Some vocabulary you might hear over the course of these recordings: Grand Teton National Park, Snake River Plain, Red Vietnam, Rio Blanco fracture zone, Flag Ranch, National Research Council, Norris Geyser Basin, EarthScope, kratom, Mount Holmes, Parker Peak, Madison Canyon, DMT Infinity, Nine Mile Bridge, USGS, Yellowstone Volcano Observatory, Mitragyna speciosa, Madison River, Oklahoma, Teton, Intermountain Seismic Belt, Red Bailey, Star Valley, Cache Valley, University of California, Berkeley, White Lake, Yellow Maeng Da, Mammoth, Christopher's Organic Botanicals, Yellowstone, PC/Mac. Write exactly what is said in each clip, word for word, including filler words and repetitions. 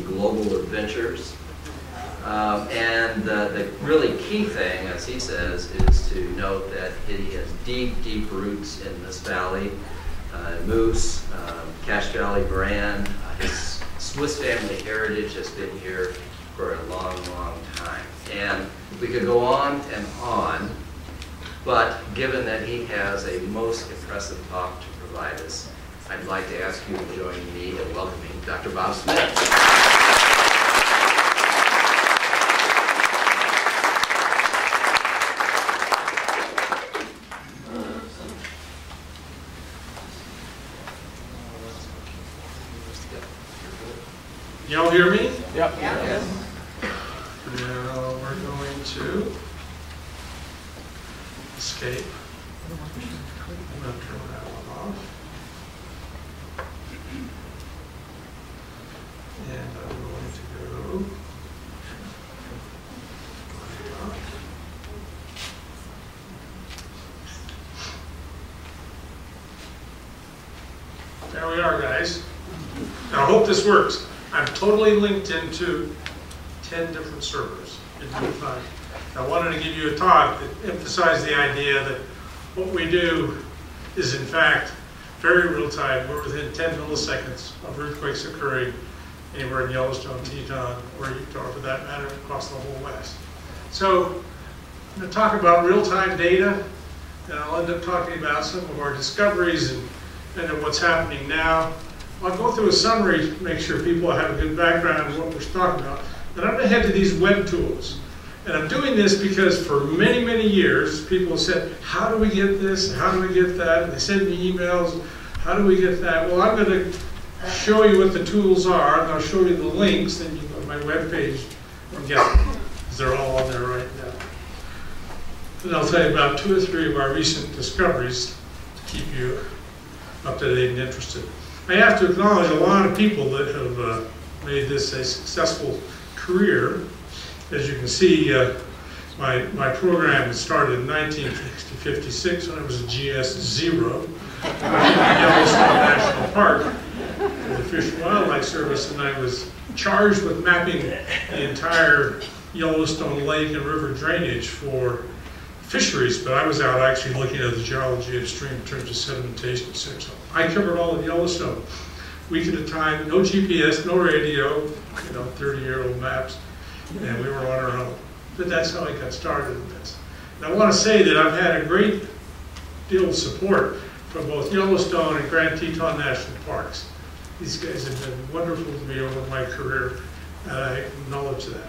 global adventures. Um, and the, the really key thing, as he says, is to note that he has deep, deep roots in this valley. Uh, Moose, um, Cache Valley, Moran, uh, his Swiss family heritage has been here for a long, long time. And we could go on and on, but given that he has a most impressive talk to provide us, I'd like to ask you to join me in welcoming Doctor Bob Smith. Y'all hear me? Yep. Yeah. Yes. Now we're going to escape. I'm going to turn that one off. And I'm going to go. There we are, guys. Now I hope this works. I'm totally linked into ten different servers in Utah. I wanted to give you a talk that emphasized the idea that what we do is in fact very real time. We're within ten milliseconds of earthquakes occurring anywhere in Yellowstone, Teton, or Utah for that matter, across the whole West. So I'm going to talk about real-time data, and I'll end up talking about some of our discoveries and, and what's happening now. I'll go through a summary to make sure people have a good background of what we're talking about. Then I'm going to head to these web tools. And I'm doing this because for many, many years, people said, how do we get this? How do we get that? And they send me emails. How do we get that? Well, I'm going to show you what the tools are, and I'll show you the links. Then you go to my webpage and get them, because they're all on there right now. And I'll tell you about two or three of our recent discoveries to keep you up to date and interested. I have to acknowledge a lot of people that have uh, made this a successful career. As you can see, uh, my, my program started in nineteen fifty-six when it was G S zero, Yellowstone National Park. The Fish and Wildlife Service, and I was charged with mapping the entire Yellowstone Lake and river drainage for fisheries, but I was out actually looking at the geology of the stream in terms of sedimentation, et cetera. I covered all of Yellowstone. Week at a time, no G P S, no radio, you know, thirty-year-old maps, and we were on our own. But that's how I got started in this. And I want to say that I've had a great deal of support from both Yellowstone and Grand Teton National Parks. These guys have been wonderful to me over my career, and I acknowledge that.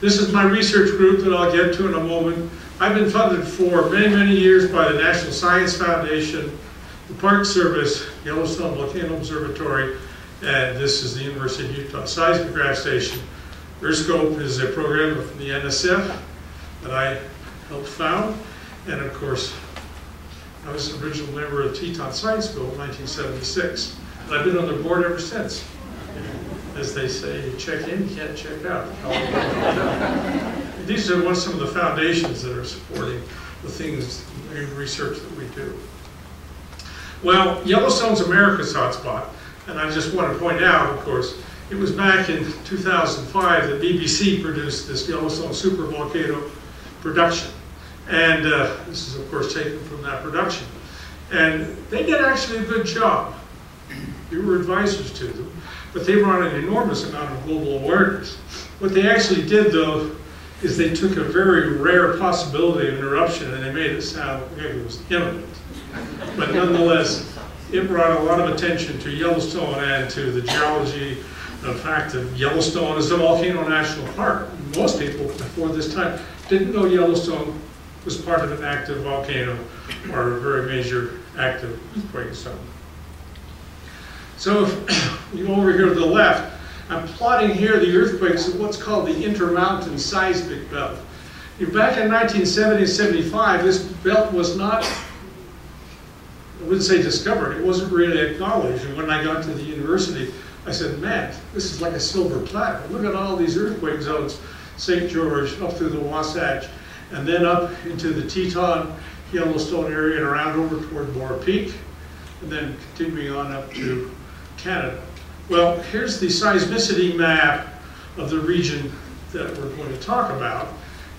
This is my research group that I'll get to in a moment. I've been funded for many, many years by the National Science Foundation, the Park Service, Yellowstone Volcano Observatory, and this is the University of Utah Seismograph Station. EarthScope is a program of the N S F that I helped found, and of course, I was an original member of Teton Science School in nineteen seventy-six, and I've been on the board ever since. As they say, check in, can't check out. These are one, some of the foundations that are supporting the things and research that we do. Well, Yellowstone's America's hotspot, and I just want to point out, of course, it was back in two thousand five that B B C produced this Yellowstone supervolcano production. And uh, this is, of course, taken from that production. And they did actually a good job. We were advisors to them, but they brought an enormous amount of global awareness. What they actually did, though, is they took a very rare possibility of an eruption and they made it sound like it was imminent. But nonetheless, it brought a lot of attention to Yellowstone and to the geology, the fact that Yellowstone is a volcano national park. Most people before this time didn't know Yellowstone was part of an active volcano or a very major active earthquake zone. So if you go over here to the left, I'm plotting here the earthquakes of what's called the Intermountain Seismic Belt. Back in nineteen seventy and seventy-five, this belt was not, I wouldn't say discovered, it wasn't really acknowledged. And when I got to the university, I said, man, this is like a silver platter. Look at all these earthquake zones, Saint George, up through the Wasatch, and then up into the Teton, Yellowstone area, and around over toward Boar Peak, and then continuing on up to Canada. Well, here's the seismicity map of the region that we're going to talk about.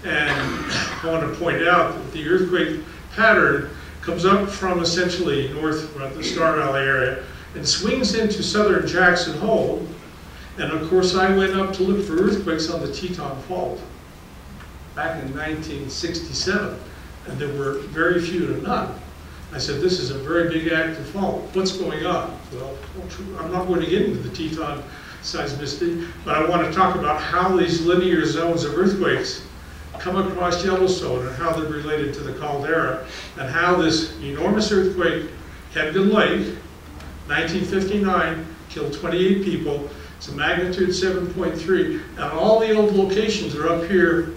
And I want to point out that the earthquake pattern comes up from essentially north of the Star Valley area and swings into southern Jackson Hole. And of course, I went up to look for earthquakes on the Teton fault back in nineteen sixty-seven. And there were very few to none. I said, this is a very big active fault. What's going on? Well, I'm not going to get into the Teton seismicity, but I want to talk about how these linear zones of earthquakes come across Yellowstone and how they're related to the caldera, and how this enormous earthquake, Hebgen Lake, nineteen fifty-nine, killed twenty-eight people. It's a magnitude seven point three, and all the old locations are up here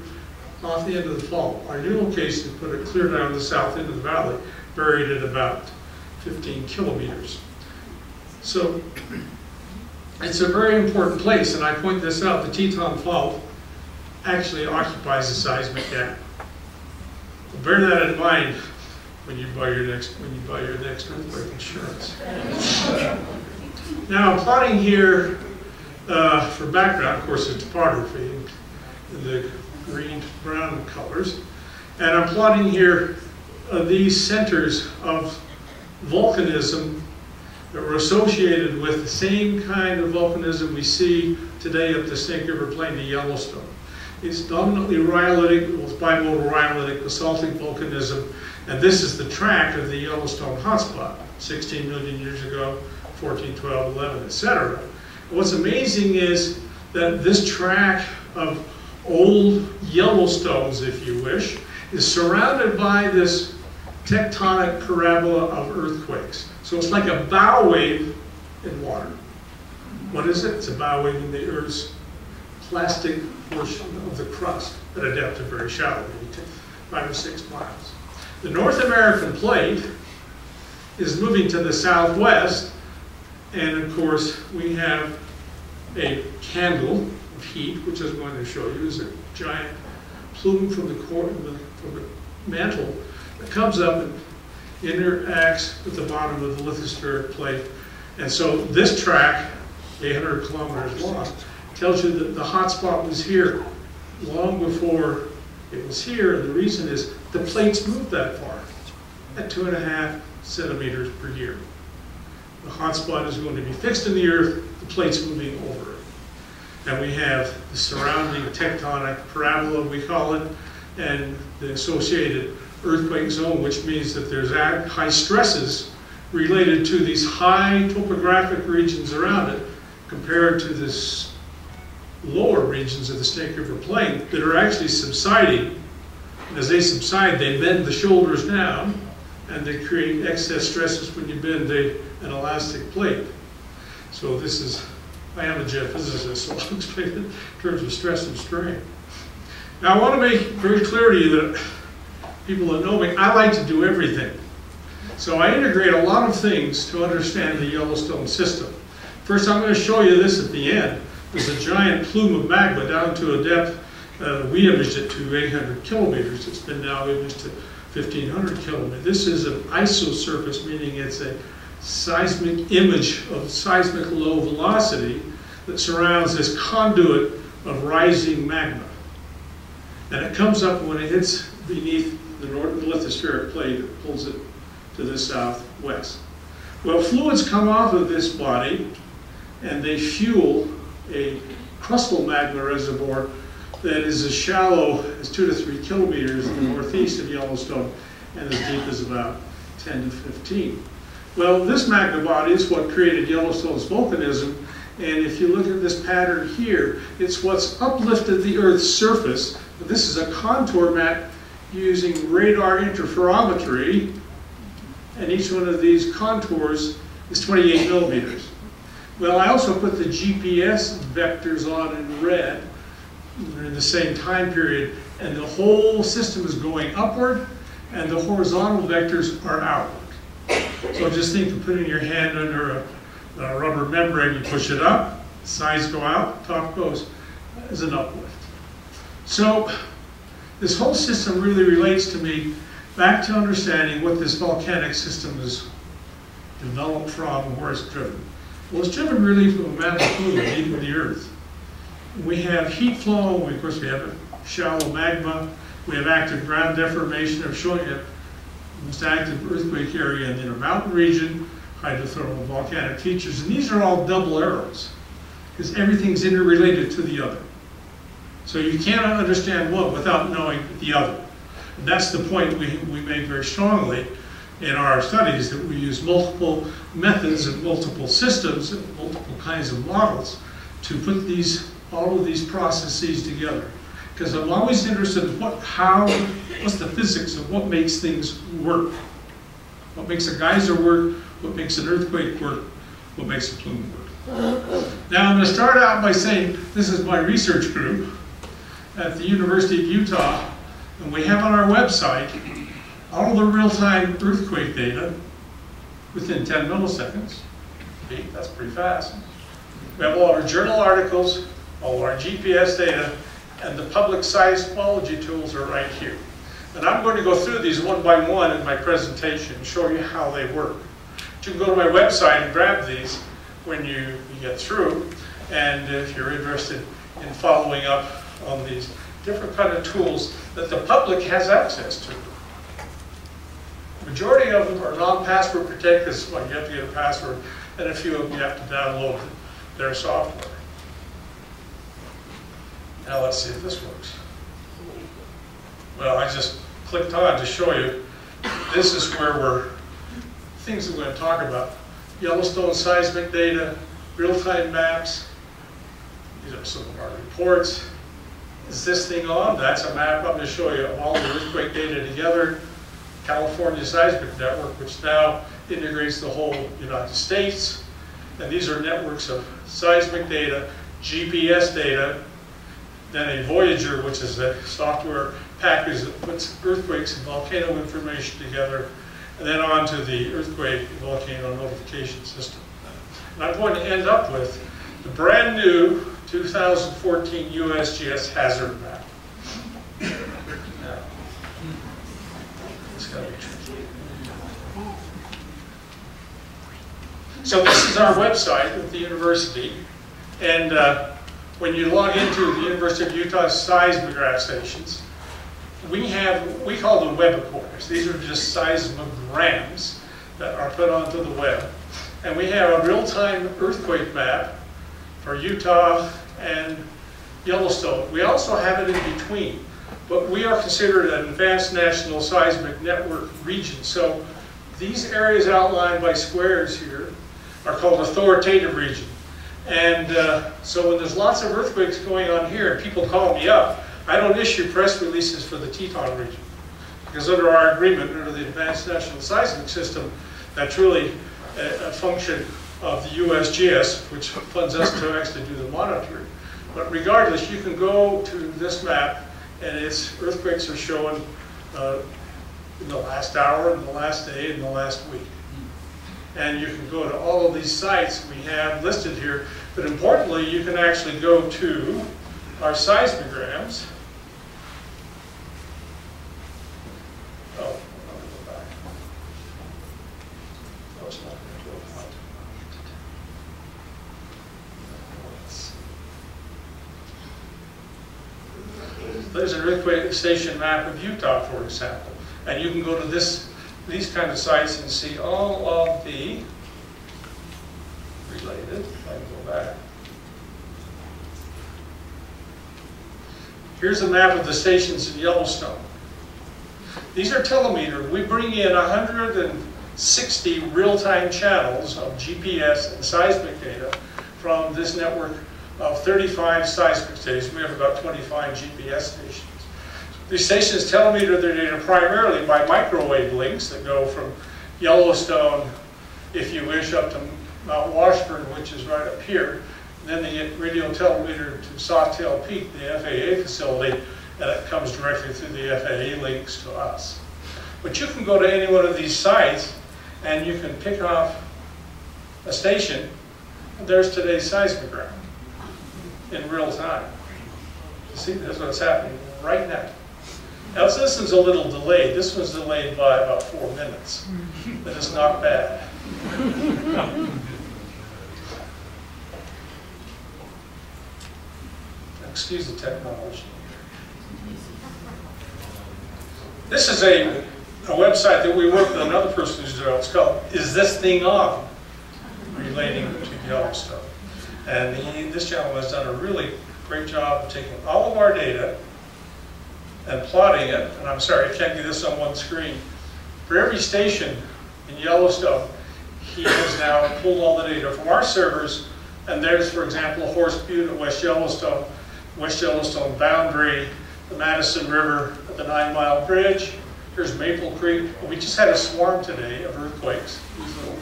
off the end of the fault. Our new location put it clear down the south end of the valley, buried at about fifteen kilometers. So it's a very important place, and I point this out. The Teton fault actually occupies the seismic gap. Bear that in mind when you buy your next when you buy your next earthquake insurance. Now I'm plotting here uh, for background, of course, is topography in the green brown colors, and I'm plotting here uh, these centers of volcanism that were associated with the same kind of volcanism we see today at the Snake River Plain to Yellowstone. It's dominantly rhyolitic, with bimodal rhyolitic basaltic volcanism, and this is the track of the Yellowstone hotspot, sixteen million years ago, fourteen, twelve, eleven, et cetera. What's amazing is that this track of old Yellowstones, if you wish, is surrounded by this tectonic parabola of earthquakes. So it's like a bow wave in water. What is it? It's a bow wave in the Earth's plastic portion of the crust at a depth of very shallow, maybe five or six miles. The North American plate is moving to the southwest, and of course we have a candle of heat, which I'm going to show you, is a giant plume from the core, from the mantle that comes up and interacts with the bottom of the lithospheric plate. And so this track, eight hundred kilometers long, tells you that the hotspot was here long before it was here, and the reason is the plates moved that far at two and a half centimeters per year. The hotspot is going to be fixed in the earth, the plates moving over it. And we have the surrounding tectonic parabola, we call it, and the associated earthquake zone, which means that there's high stresses related to these high topographic regions around it compared to this lower regions of the Snake River Plain that are actually subsiding. And as they subside, they bend the shoulders down, and they create excess stresses when you bend a, an elastic plate. So this is, I am a geophysicist, so I'll explain it in terms of stress and strain. Now I want to make very clear to you that people that know me, I like to do everything. So I integrate a lot of things to understand the Yellowstone system. First, I'm going to show you this at the end. There's a giant plume of magma down to a depth, uh, we imaged it to eight hundred kilometers. It's been now imaged to fifteen hundred kilometers. This is an isosurface, meaning it's a seismic image of seismic low velocity that surrounds this conduit of rising magma. And it comes up when it hits beneath the northern lithospheric plate, it pulls it to the southwest. Well, fluids come off of this body and they fuel a crustal magma reservoir that is as shallow as two to three kilometers in the northeast of Yellowstone and as deep as about ten to fifteen. Well, this magma body is what created Yellowstone's volcanism, and if you look at this pattern here, it's what's uplifted the Earth's surface. This is a contour map using radar interferometry, and each one of these contours is twenty-eight millimeters. Well, I also put the G P S vectors on in red. They're in the same time period, and the whole system is going upward, and the horizontal vectors are outward. So just think of putting your hand under a, a rubber membrane, you push it up, sides go out, top goes, as an uplift. So this whole system really relates to me back to understanding what this volcanic system is developed from, where it's driven. was driven really from a matter of fluid deep in the earth. We have heat flow, we, of course we have a shallow magma, we have active ground deformation, or showing a most active earthquake area in the intermountain region, hydrothermal volcanic features, and these are all double arrows, because everything's interrelated to the other. So you cannot understand one without knowing the other. And that's the point we, we made very strongly in our studies, that we use multiple methods and multiple systems and multiple kinds of models to put these, all of these processes together. Because I'm always interested in what, how, what's the physics of what makes things work. What makes a geyser work, what makes an earthquake work, what makes a plume work. Now I'm going to start out by saying this is my research group at the University of Utah, and we have on our website all the real-time earthquake data within ten milliseconds. Hey, that's pretty fast. We have all our journal articles, all our G P S data, and the public seismology tools are right here. And I'm going to go through these one by one in my presentation and show you how they work. But you can go to my website and grab these when you, you get through, and if you're interested in following up on these different kind of tools that the public has access to. The majority of them are non-password protected. This is why you have to get a password, and a few of them you have to download their software. Now let's see if this works. Well, I just clicked on to show you. This is where we're, things that we're going to talk about. Yellowstone seismic data, real-time maps. These are some of our reports. Is this thing on? That's a map. I'm going to show you all the earthquake data together. California Seismic Network, which now integrates the whole United States. And these are networks of seismic data, G P S data, then a Voyager, which is a software package that puts earthquakes and volcano information together, and then on to the earthquake volcano notification system. And I'm going to end up with the brand new two thousand fourteen U S G S hazard map. Now, it's got to be tricky. So this is our website at the university, and uh, when you log into the University of Utah Seismograph Stations, we have, we call them web recorders. These are just seismograms that are put onto the web. And we have a real-time earthquake map for Utah and Yellowstone. We also have it in between, but we are considered an advanced national seismic network region. So these areas outlined by squares here are called authoritative region. And uh, so when there's lots of earthquakes going on here and people call me up, I don't issue press releases for the Teton region, because under our agreement, under the Advanced National Seismic System, that's really a, a function of the U S G S, which funds us to actually do the monitoring. But regardless, you can go to this map, and its earthquakes are shown uh, in the last hour, in the last day, in the last week. And you can go to all of these sites we have listed here, but importantly, you can actually go to our seismograms. There's an earthquake station map of Utah, for example. And you can go to this, these kind of sites and see all of the related. I can go back. Here's a map of the stations in Yellowstone. These are telemeter. We bring in one hundred sixty real-time channels of G P S and seismic data from this network of thirty-five seismic stations. We have about twenty-five G P S stations. These stations telemeter their data primarily by microwave links that go from Yellowstone, if you wish, up to Mount Washburn, which is right up here. And then they get radio telemeter to Sawtail Peak, the F A A facility, and it comes directly through the F A A links to us. But you can go to any one of these sites and you can pick off a station. There's today's seismogram in real time. See, that's what's happening right now. Now, this one's a little delayed. This one's delayed by about four minutes, but it's not bad. Excuse the technology. This is a, a website that we work with another person who's developed. It's called Is This Thing On? Relating to Yellowstone. And the, this gentleman has done a really great job of taking all of our data and plotting it. And I'm sorry, I can't do this on one screen. For every station in Yellowstone, he has now pulled all the data from our servers. And there's, for example, Horse Butte at West Yellowstone, West Yellowstone boundary, the Madison River at the Nine Mile Bridge. Here's Maple Creek. We just had a swarm today of earthquakes. These little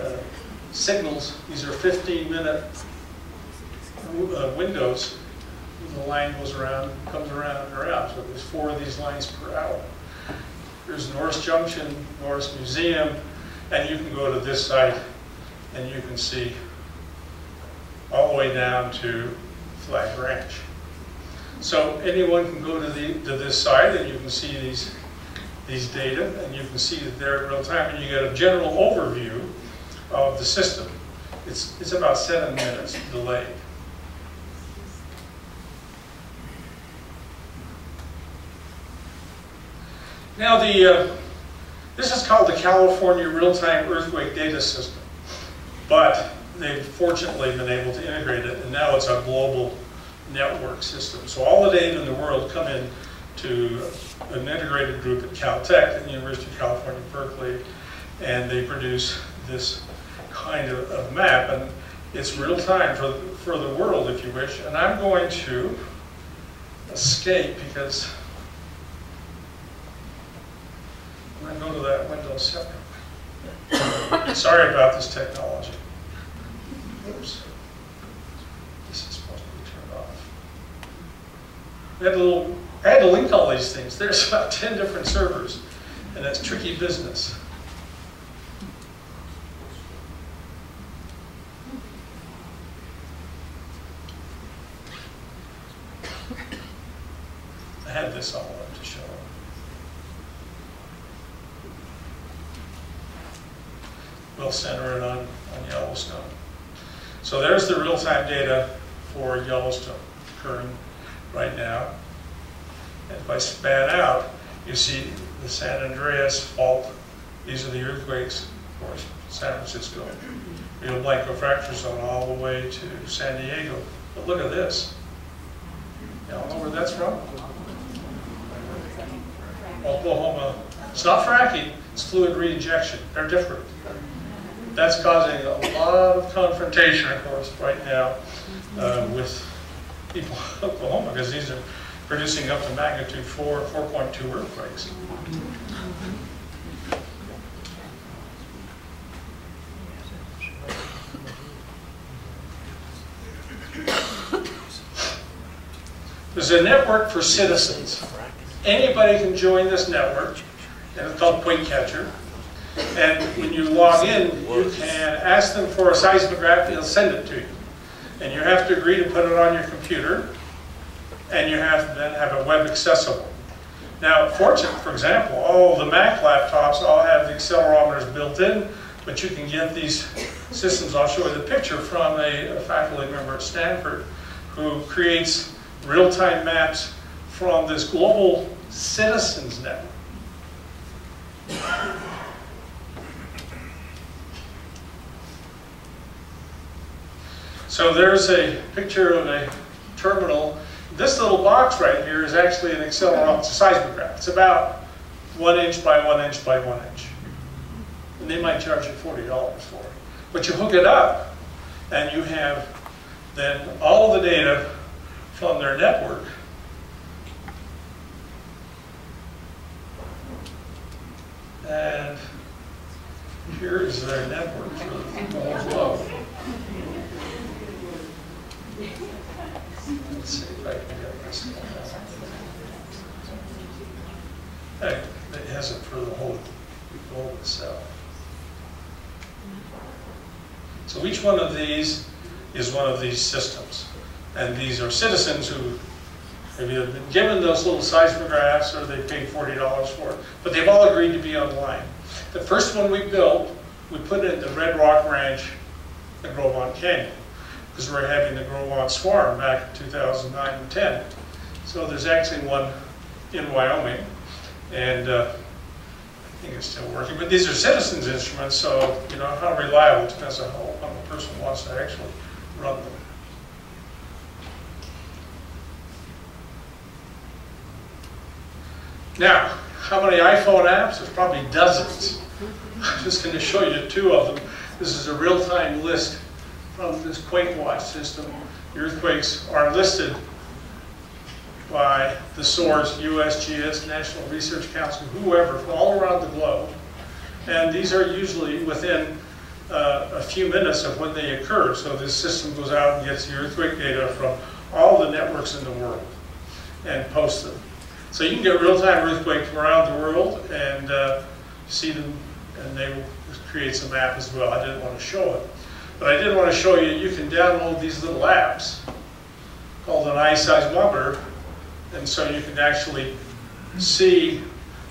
uh, signals, these are fifteen minute uh, windows. The line goes around, comes around and around. So there's four of these lines per hour. Here's Norris Junction, Norris Museum, and you can go to this site and you can see all the way down to Flag Ranch. So anyone can go to the to this site and you can see these these data, and you can see that they're in real time, and you get a general overview of the system. It's it's about seven minutes delayed. Now the uh, this is called the California Real-Time Earthquake Data System, but they've fortunately been able to integrate it, and now it's a global network system. So all the data in the world come in to an integrated group at Caltech and the University of California, Berkeley, and they produce this kind of, of map, and it's real time for, for the world, if you wish. And I'm going to escape because I'm going to go to that window separately. Sorry about this technology. Oops. This is supposed to be turned off. We had a little, I had to link all these things. There's about ten different servers, and that's tricky business. I had this all up to show. We'll center it on, on Yellowstone. So there's the real-time data for Yellowstone occurring right now. And if I span out, you see the San Andreas fault. These are the earthquakes for San Francisco. Rio Blanco fracture zone all the way to San Diego. But look at this. Y'all know where that's from? Oklahoma. It's not fracking, it's fluid reinjection. They're different. That's causing a lot of confrontation, of course, right now uh, with people in Oklahoma, because these are producing up to magnitude four, four point two earthquakes. There's a network for citizens. Anybody can join this network, and it's called Point Catcher. And when you log in, you can ask them for a seismograph, they'll send it to you. And you have to agree to put it on your computer, and you have to then have it web accessible. Now, fortunately, for example, all the Mac laptops all have the accelerometers built in, but you can get these systems. I'll show you the picture from a, a faculty member at Stanford who creates real-time maps from this global citizens network. So there's a picture of a terminal. This little box right here is actually an accelerometer, it's a seismograph. It's about one inch by one inch by one inch. And they might charge you forty dollars for it. But you hook it up, and you have then all the data from their network. And here is their network for the whole globe. Let's see if I can get this one out. It has it for the whole globe itself. So each one of these is one of these systems. And these are citizens who have either been given those little seismographs or they paid forty dollars for it. But they've all agreed to be online. The first one we built, we put it at the Red Rock Ranch in Grovan Canyon. because we're having the Growox Forum back in two thousand nine and ten. So there's actually one in Wyoming, and uh, I think it's still working. But these are citizens' instruments, so you know how reliable depends on how, how the person wants to actually run them. Now, how many iPhone apps? There's probably dozens. I'm just going to show you two of them. This is a real-time list from this Quake Watch system. The earthquakes are listed by the source, U S G S, National Research Council, whoever, from all around the globe. And these are usually within uh, a few minutes of when they occur. So this system goes out and gets the earthquake data from all the networks in the world and posts them. So you can get real-time earthquakes from around the world and uh, see them, and they will create some app as well. I didn't want to show it. But I did want to show you, you can download these little apps called an iSeismometer, and so you can actually see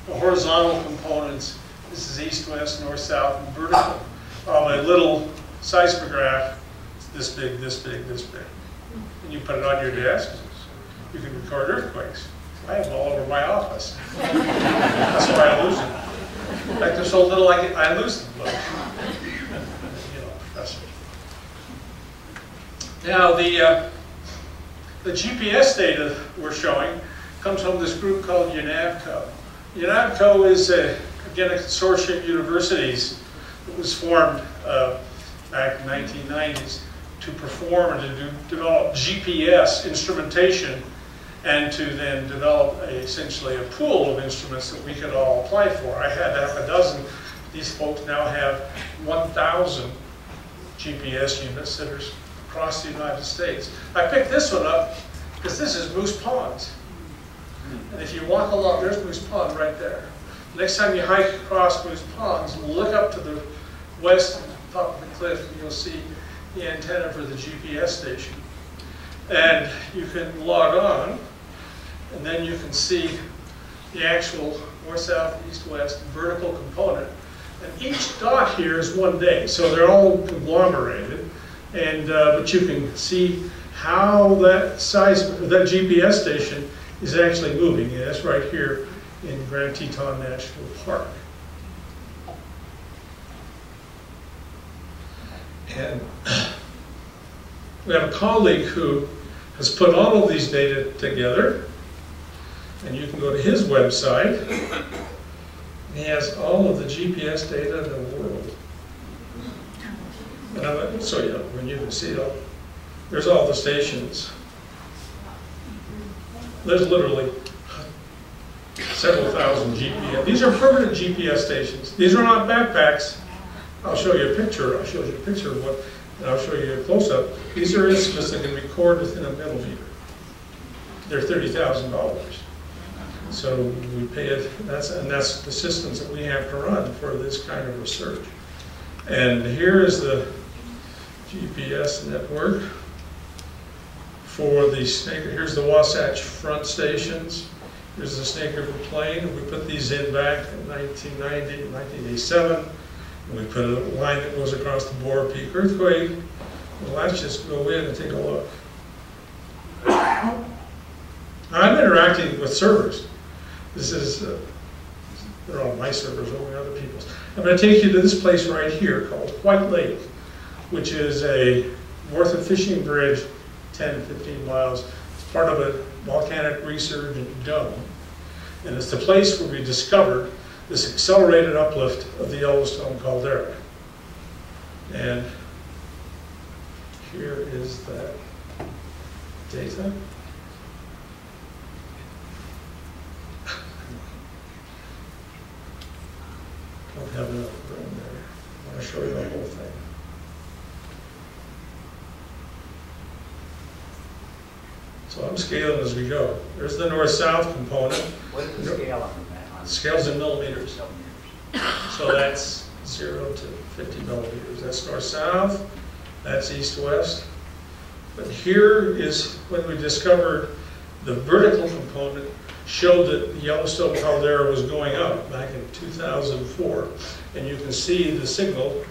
the horizontal components. This is east, west, north, south, and vertical of a little seismograph. It's this big, this big, this big. And you put it on your desk. You can record earthquakes. I have them all over my office. That's why I lose them. In fact, they're so little I, I lose them. But, you know, professor. Now, the, uh, the G P S data we're showing comes from this group called UNAVCO. UNAVCO is, a, again, a consortium of universities that was formed uh, back in the nineteen nineties to perform and to do, develop G P S instrumentation, and to then develop a, essentially a pool of instruments that we could all apply for. I had half a dozen. These folks now have one thousand G P S units that are across the United States. I picked this one up because this is Moose Ponds. And if you walk along, there's Moose Pond right there. Next time you hike across Moose Ponds, look up to the west on the top of the cliff, and you'll see the antenna for the G P S station. And you can log on. And then you can see the actual north, south, east, west vertical component. And each dot here is one day, so they're all conglomerated. And uh, but you can see how that size, that G P S station is actually moving. And that's right here in Grand Teton National Park. And we have a colleague who has put all of these data together, and you can go to his website, and he has all of the G P S data in the world. And I'm, so yeah, when you can see it all, there's all the stations. There's literally several thousand G P S. These are permanent G P S stations. These are not backpacks. I'll show you a picture. I'll show you a picture of what, and I'll show you a close-up. These are instruments that can record within a millimeter. They're thirty thousand dollars. So we pay it, and that's, and that's the systems that we have to run for this kind of research. And here is the G P S network for the Snake. Here's the Wasatch front stations. Here's the Snake River Plain. We put these in back in nineteen ninety, nineteen eighty-seven. We put a line that goes across the Boar Peak earthquake. Well, let's just go in and take a look. Now, I'm interacting with servers. This is, uh, they're all my servers, only other people's. I'm going to take you to this place right here called White Lake, which is a north of Fishing Bridge, ten, fifteen miles. It's part of a volcanic resurgent dome. And it's the place where we discovered this accelerated uplift of the Yellowstone caldera. And here is that data. Don't have enough room there. I want to show you the whole thing. So I'm scaling as we go. There's the north-south component. What's the scale on that? Scales in millimeters. So that's zero to fifty millimeters. That's north-south. That's east-west. But here is when we discovered the vertical component showed that the Yellowstone caldera was going up back in two thousand four. And you can see the signal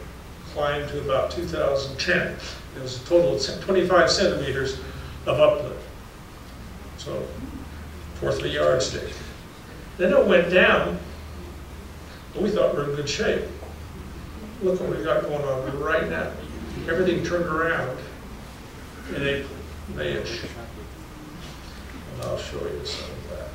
climb to about two thousand ten. It was a total of twenty-five centimeters of uplift. So, fourth of a yardstick. Then it went down, and we thought we were in good shape. Look what we've got going on right now. Everything turned around in April, May-ish. And I'll show you some of that.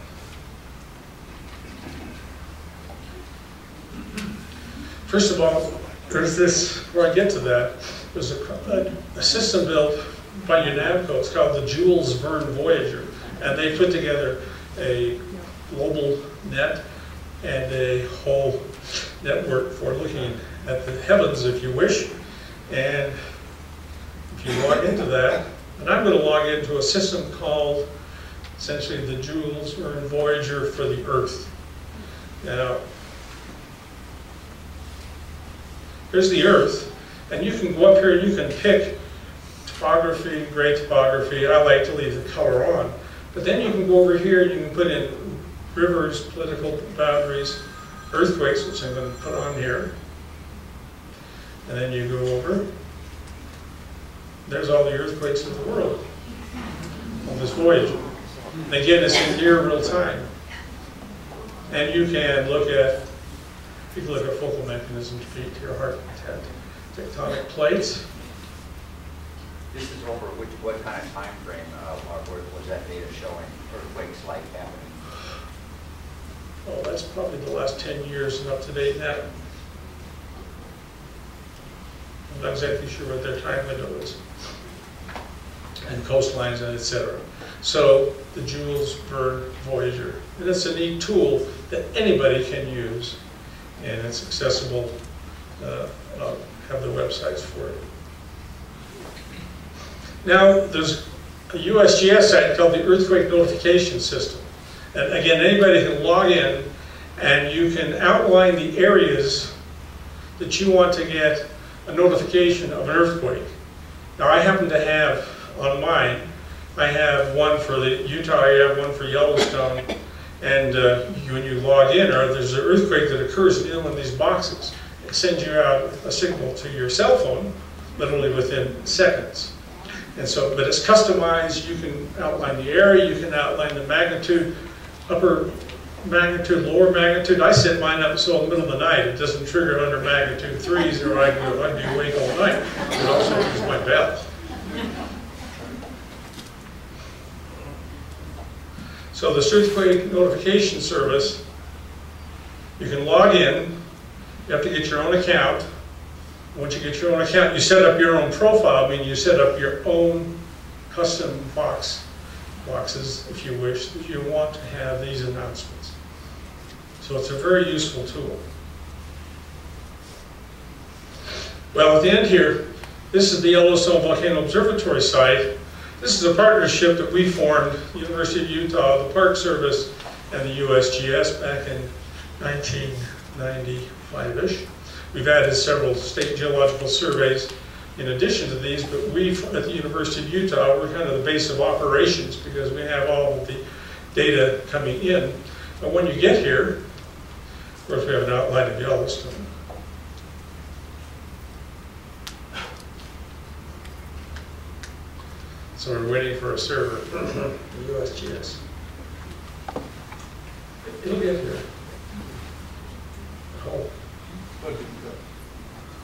First of all, there's this, where I get to that, there's a, a system built by UNAVCO. It's called the Jules Verne Voyager. And they put together a global net and a whole network for looking at the heavens, if you wish. And if you log into that, and I'm going to log into a system called essentially the Jules Verne Voyager for the Earth. Now, here's the Earth, and you can go up here and you can pick topography, gray topography. I like to leave the color on. But then you can go over here and you can put in rivers, political boundaries, earthquakes, which I'm going to put on here. And then you go over. There's all the earthquakes in the world on this voyage. And again, it's in near real time. And you can look at, you can look at focal mechanisms, feet to your heart, tectonic plates. This is over which, what kind of time frame uh, was that data showing earthquakes like happening? Oh, that's probably the last ten years and up to date now. I'm not exactly sure what their time window is. And coastlines and et cetera. So the Jules Verne Voyager. And it's a neat tool that anybody can use. And it's accessible. Uh, and I'll have the websites for it. Now, there's a U S G S site called the Earthquake Notification System. And again, anybody can log in, and you can outline the areas that you want to get a notification of an earthquake. Now, I happen to have on mine, I have one for the Utah area, one for Yellowstone, and uh, when you log in, or there's an earthquake that occurs in one of these boxes. It sends you out a signal to your cell phone, literally within seconds. And so, but it's customized. You can outline the area, you can outline the magnitude, upper magnitude, lower magnitude. I set mine up so in the middle of the night it doesn't trigger under magnitude threes, or I can I'd be awake all night. It also uses my bell. So the earthquake notification service, you can log in. You have to get your own account. Once you get your own account, you set up your own profile, meaning you set up your own custom box, boxes, if you wish, that you want to have these announcements. So it's a very useful tool. Well, at the end here, this is the Yellowstone Volcano Observatory site. This is a partnership that we formed, the University of Utah, the Park Service, and the U S G S back in nineteen ninety-five-ish. We've added several state geological surveys in addition to these, but we at the University of Utah, we're kind of the base of operations because we have all of the data coming in. But when you get here, of course we have an outline of Yellowstone. So we're waiting for a server from the U S G S. It'll get here. Oh.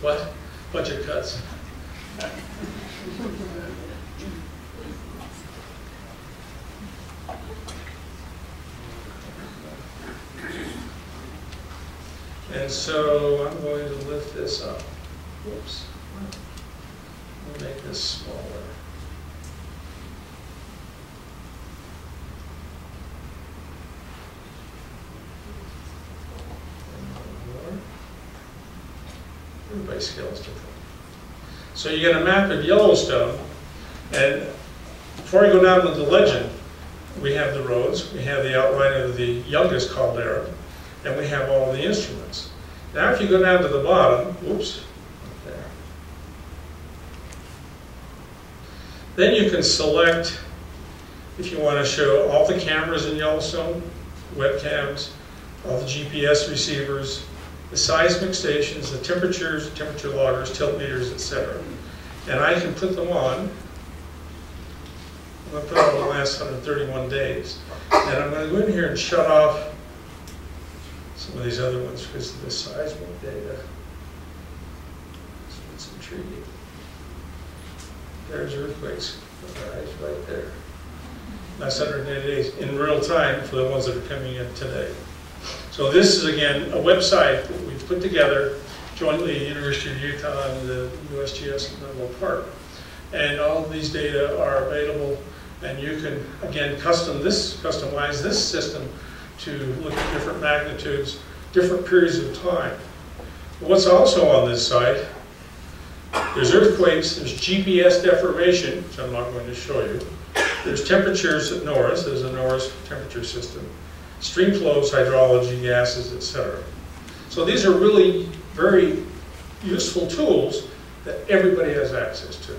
What? Budget cuts. And so I'm going to lift this up. Whoops. We'll make this smaller. Everybody's skills different. So you get a map of Yellowstone, and before I go down to the legend, we have the roads, we have the outline of the youngest caldera, and we have all the instruments. Now if you go down to the bottom, oops, there. Then you can select if you want to show all the cameras in Yellowstone, webcams, all the G P S receivers, the seismic stations, the temperatures, temperature loggers, tilt meters, et cetera. and I can put them on. I'm going to put on the last one hundred thirty-one days, and I'm going to go in here and shut off some of these other ones because of the seismic data. So it's intriguing. There's earthquakes, guys, right there. Last one hundred eighty days in real time for the ones that are coming in today. So this is again a website that we've put together jointly, the University of Utah and the U S G S National Park. And all of these data are available, and you can again custom this, customize this system to look at different magnitudes, different periods of time. But what's also on this site, there's earthquakes, there's G P S deformation, which I'm not going to show you. There's temperatures at NORAS, there's a NORAS temperature system, stream flows, hydrology, gases, et cetera. So these are really very useful tools that everybody has access to.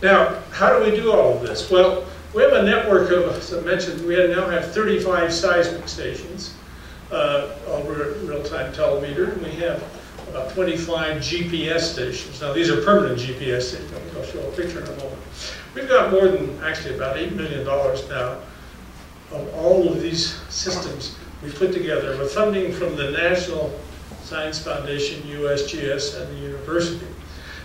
Now, how do we do all of this? Well, we have a network of, as I mentioned, we now have thirty-five seismic stations, uh, over real-time telemeter, and we have about twenty-five G P S stations. Now, these are permanent G P S stations. I'll show a picture in a moment. We've got more than, actually, about eight million dollars now of all of these systems we've put together with funding from the National Science Foundation, U S G S, and the university.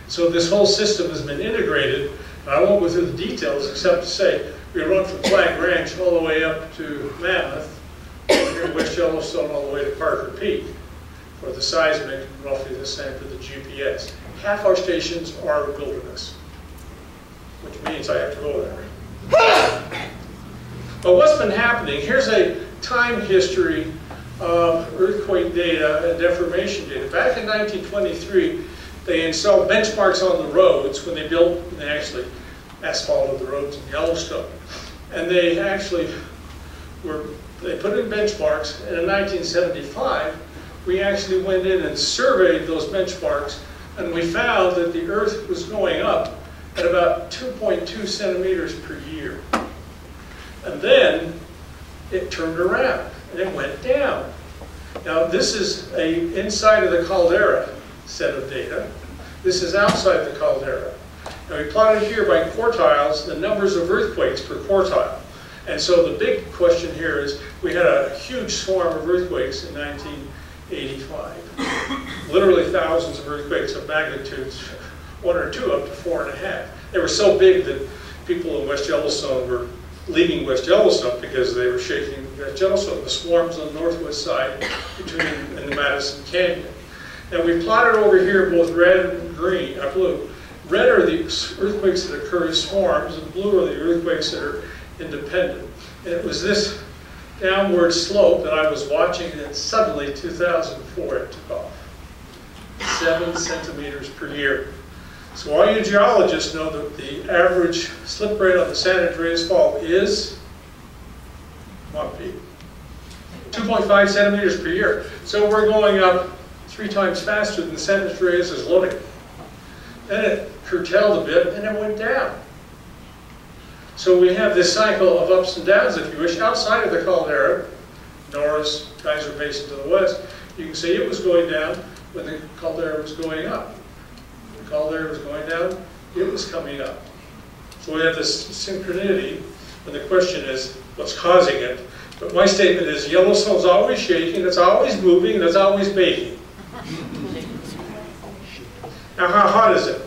So this whole system has been integrated. I won't go through the details except to say we run from Flag Ranch all the way up to Mammoth, over here in West Yellowstone all the way to Parker Peak for the seismic, roughly the same for the G P S. Half our stations are wilderness, which means I have to go there. But what's been happening, here's a time history of earthquake data and deformation data. Back in nineteen twenty-three, they installed benchmarks on the roads when they built, and they actually asphalted the roads in Yellowstone. And they actually were, they put in benchmarks, and in nineteen seventy-five, we actually went in and surveyed those benchmarks, and we found that the Earth was going up at about two point two centimeters per year. And then it turned around, and it went down. Now this is a inside of the caldera set of data. This is outside the caldera. Now we plotted here by quartiles the numbers of earthquakes per quartile. And so the big question here is, we had a huge swarm of earthquakes in nineteen eighty-five. Literally thousands of earthquakes of magnitudes one or two up to four and a half. They were so big that people in West Yellowstone were leaving West Yellowstone because they were shaking West Yellowstone. The swarms on the northwest side between and the Madison Canyon. Now we plotted over here both red and green, or blue. Red are the earthquakes that occur as swarms, and blue are the earthquakes that are independent. And it was this downward slope that I was watching, and suddenly two thousand four it took off. Seven centimeters per year. So all you geologists know that the average slip rate on the San Andreas fault is, come on, Pete, two point five centimeters per year. So we're going up three times faster than the San Andreas is loading. Then it curtailed a bit, and it went down. So we have this cycle of ups and downs, if you wish, outside of the caldera, Norris, Geyser Basin to the west. You can see it was going down when the caldera was going up. When the caldera was going down, it was coming up. So we have this synchronicity, and the question is, what's causing it? But my statement is, Yellowstone's always shaking, it's always moving, and it's always baking. Now, how hot is it?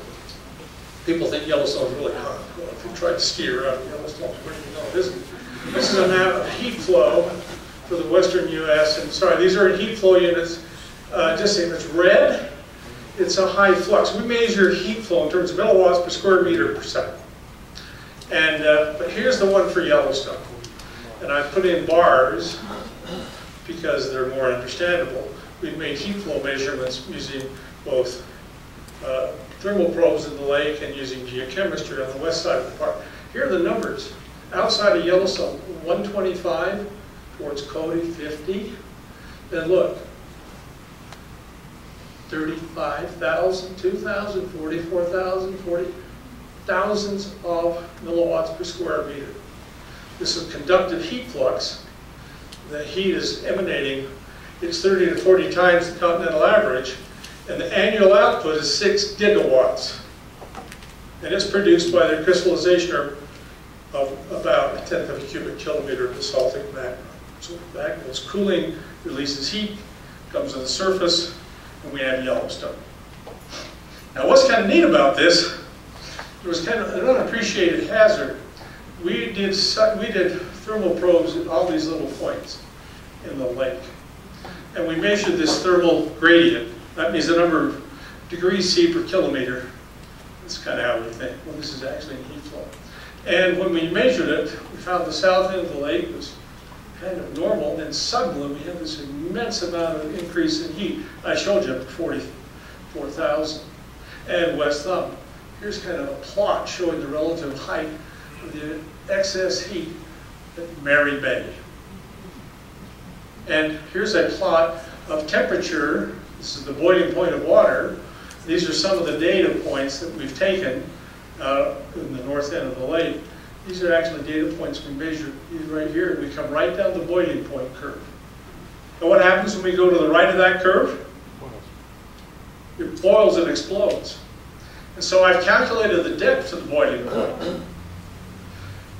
People think Yellowstone's really hot. Well, if you try to ski around Yellowstone, where do you know it isn't? This is a map of heat flow for the western U S And sorry, these are in heat flow units. Uh, just if it's red, it's a high flux. We measure heat flow in terms of milliwatts per square meter per second. And uh, but here's the one for Yellowstone. And I put in bars because they're more understandable. We've made heat flow measurements using both uh, thermal probes in the lake and using geochemistry on the west side of the park. Here are the numbers. Outside of Yellowstone, one twenty-five, towards Cody, fifty. Then look, thirty-five thousand, two thousand, forty-four thousand, forty, thousands of milliwatts per square meter. This is conductive heat flux. The heat is emanating It's thirty to forty times the continental average, and the annual output is six gigawatts. And it's produced by the crystallization of about a tenth of a cubic kilometer of basaltic magma. So magma is cooling, releases heat, comes to the surface, and we have Yellowstone. Now what's kind of neat about this, there was kind of an unappreciated hazard. We did, we did thermal probes at all these little points in the lake. And we measured this thermal gradient. That means the number of degrees C per kilometer. That's kind of how we think. Well, this is actually an heat flow. And when we measured it, we found the south end of the lake was kind of normal. And then suddenly we had this immense amount of increase in heat. I showed you up to forty-four thousand. And West Thumb. Here's kind of a plot showing the relative height of the excess heat at Mary Bay. And here's a plot of temperature. This is the boiling point of water. These are some of the data points that we've taken uh, in the north end of the lake. These are actually data points we measured right here. We come right down the boiling point curve. And what happens when we go to the right of that curve? It boils and explodes. And so I've calculated the depth of the boiling point.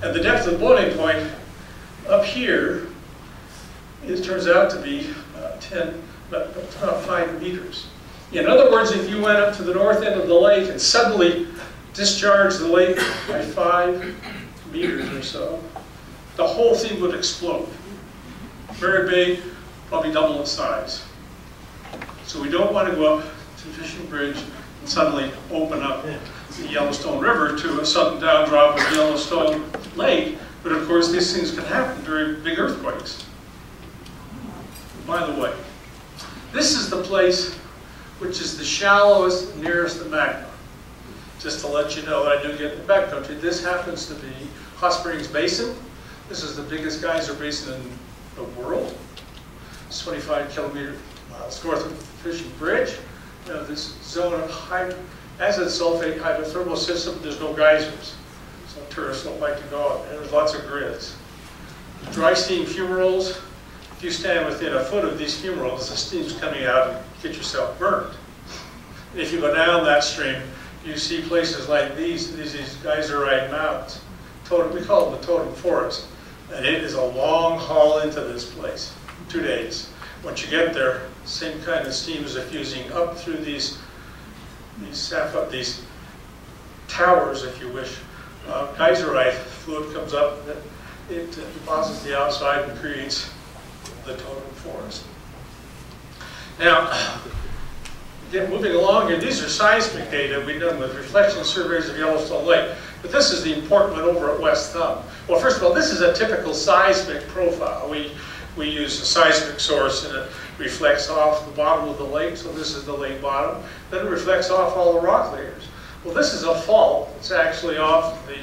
And the depth of the boiling point up here, it turns out to be about ten, about five meters. In other words, if you went up to the north end of the lake and suddenly discharged the lake by five meters or so, the whole thing would explode. Very big, probably double in size. So we don't want to go up to Fishing Bridge and suddenly open up the Yellowstone River to a sudden downdraft of Yellowstone Lake. But of course, these things can happen during big earthquakes. By the way, this is the place which is the shallowest nearest the magma. Just to let you know, I do get in the backcountry. This happens to be Hot Springs Basin. This is the biggest geyser basin in the world. It's twenty-five kilometer miles north of Fishing Bridge. You know, this zone of high acid sulfate hydrothermal system, there's no geysers. So tourists don't like to go out. And there's lots of grids. Dry steam fumaroles. If you stand within a foot of these fumaroles, the steam's coming out and you get yourself burned. And if you go down that stream, you see places like these, these, these geyserite mountains. Totem, we call them the Totem Forest. And it is a long haul into this place, two days. Once you get there, same kind of steam is effusing up through these, these, these towers, if you wish. Uh, geyserite fluid comes up, and it, it deposits the outside and creates the total forest. Now, again, moving along here, these are seismic data we've done with reflection surveys of Yellowstone Lake, but this is the important one over at West Thumb. Well, first of all, this is a typical seismic profile. We, we use a seismic source and it reflects off the bottom of the lake, so this is the lake bottom. Then it reflects off all the rock layers. Well, this is a fault. It's actually off the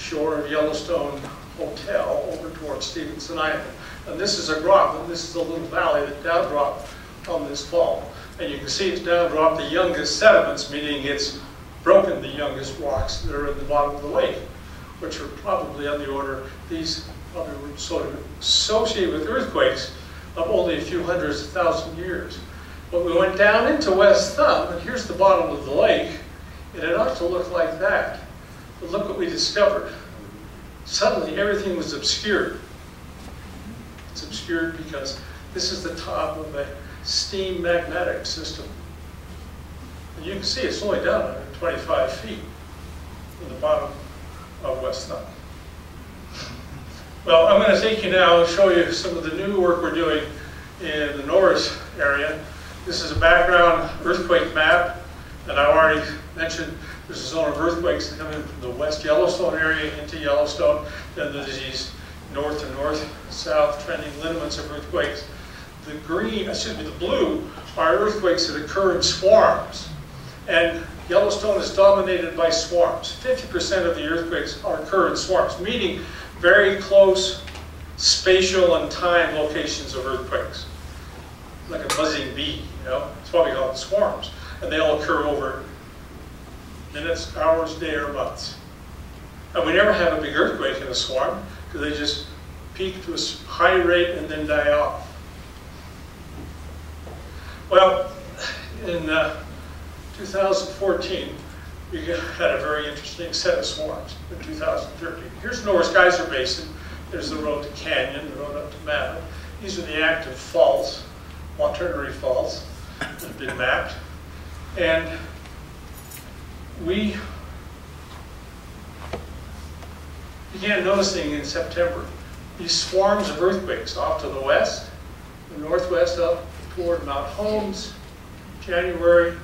shore of Yellowstone Hotel over towards Stevenson Island. And this is a drop, and this is a little valley that down-dropped on this fall. And you can see it's down-dropped the youngest sediments, meaning it's broken the youngest rocks that are in the bottom of the lake, which are probably on the order, these probably were sort of associated with earthquakes of only a few hundreds of thousand years. But we went down into West Thumb, and here's the bottom of the lake, and it ought to look like that. But look what we discovered. Suddenly everything was obscured. It's obscured because this is the top of a steam magnetic system. And you can see it's only down one hundred twenty-five feet in the bottom of West Thumb. Well, I'm going to take you now and show you some of the new work we're doing in the Norris area. This is a background earthquake map, and I already mentioned there's a zone of earthquakes that come in from the West Yellowstone area into Yellowstone, then there's these north to north-south trending lineaments of earthquakes. The green, excuse me, the blue are earthquakes that occur in swarms. And Yellowstone is dominated by swarms. fifty percent of the earthquakes are occur in swarms, meaning very close spatial and time locations of earthquakes. Like a buzzing bee, you know? That's why we call it swarms. And they'll occur over minutes, hours, day, or months. And we never have a big earthquake in a swarm, because they just peak to a high rate and then die off. Well, in uh, two thousand fourteen, we had a very interesting set of swarms in two thousand thirteen. Here's Norris Geyser Basin. There's the road to Canyon, the road up to Mammoth. These are the active faults, Monterey Falls, that have been mapped. And we began noticing in September these swarms of earthquakes off to the west, the northwest up toward Mount Holmes, January,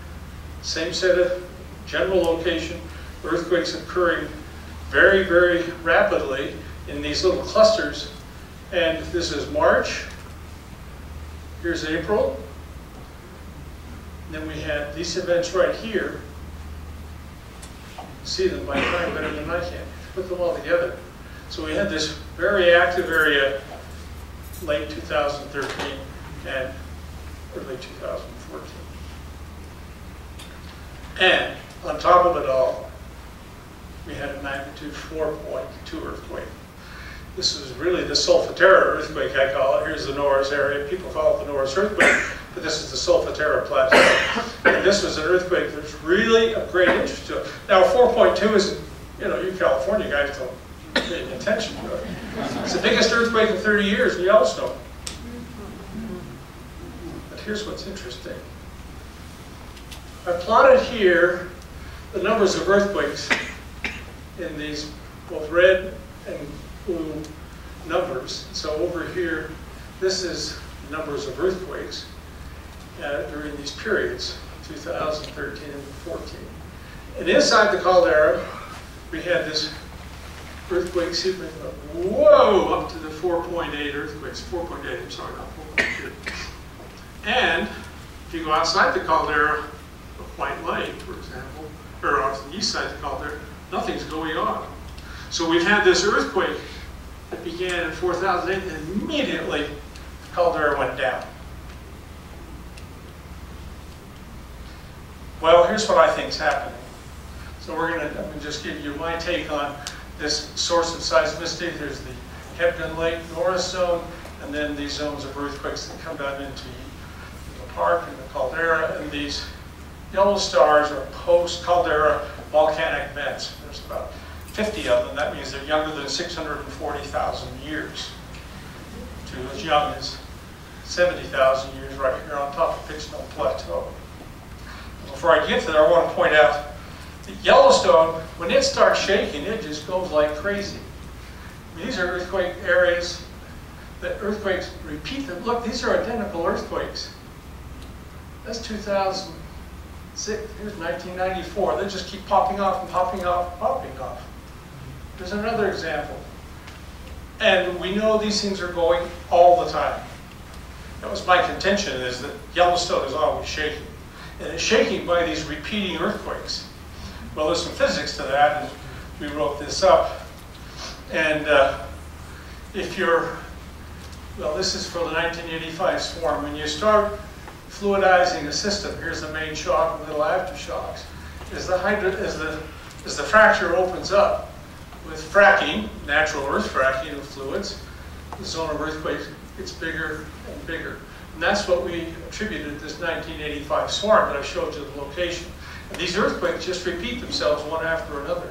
same set of general location, earthquakes occurring very, very rapidly in these little clusters. And this is March, here's April, and then we had these events right here. See them by time better than I can. Put them all together. So we had this very active area late two thousand thirteen and early two thousand fourteen. And on top of it all, we had a magnitude four point two earthquake. This is really the Solfatera earthquake, I call it. Here's the Norris area. People call it the Norris earthquake, but this is the Solfatera plateau. And this was an earthquake that's really of great interest to it. Now, four point two is, you know, you California guys don't pay attention to it. It's the biggest earthquake in thirty years in Yellowstone. But here's what's interesting. I plotted here the numbers of earthquakes in these both red and blue numbers. So over here, this is numbers of earthquakes uh, during these periods, two thousand thirteen and fourteen. And inside the caldera, we had this earthquake sequence of, whoa, up to the four point eight earthquakes, four point eight, I'm sorry, not four point two. And if you go outside the caldera of White Lake, for example, or off the east side of the caldera, nothing's going on. So we've had this earthquake that began in four thousand eight, and immediately the caldera went down. Well, here's what I think is happening. So we're going to just give you my take on this source of seismicity. There's the Hebgen Lake Norris zone, and then these zones of earthquakes that come down into the park and the caldera, and these yellow stars are post-caldera volcanic vents. There's about fifty of them. That means they're younger than six hundred forty thousand years. To as young as seventy thousand years right here on top of Fictional Plateau. Before I get to that, I want to point out that Yellowstone, when it starts shaking, it just goes like crazy. I mean, these are earthquake areas that earthquakes repeat them. Look, these are identical earthquakes. That's two thousand six, here's nineteen ninety-four. They just keep popping off and popping off and popping off. There's another example. And we know these things are going all the time. That was my contention, is that Yellowstone is always shaking. And it's shaking by these repeating earthquakes. Well, there's some physics to that, and we wrote this up. And uh, if you're, well, this is for the nineteen eighty-five swarm. When you start fluidizing a system, here's the main shock and little aftershocks. As the, hydro, as, the, as the fracture opens up with fracking, natural earth fracking of fluids, the zone of earthquakes gets bigger and bigger. And that's what we attributed this nineteen eighty-five swarm that I showed you the location. And these earthquakes just repeat themselves one after another.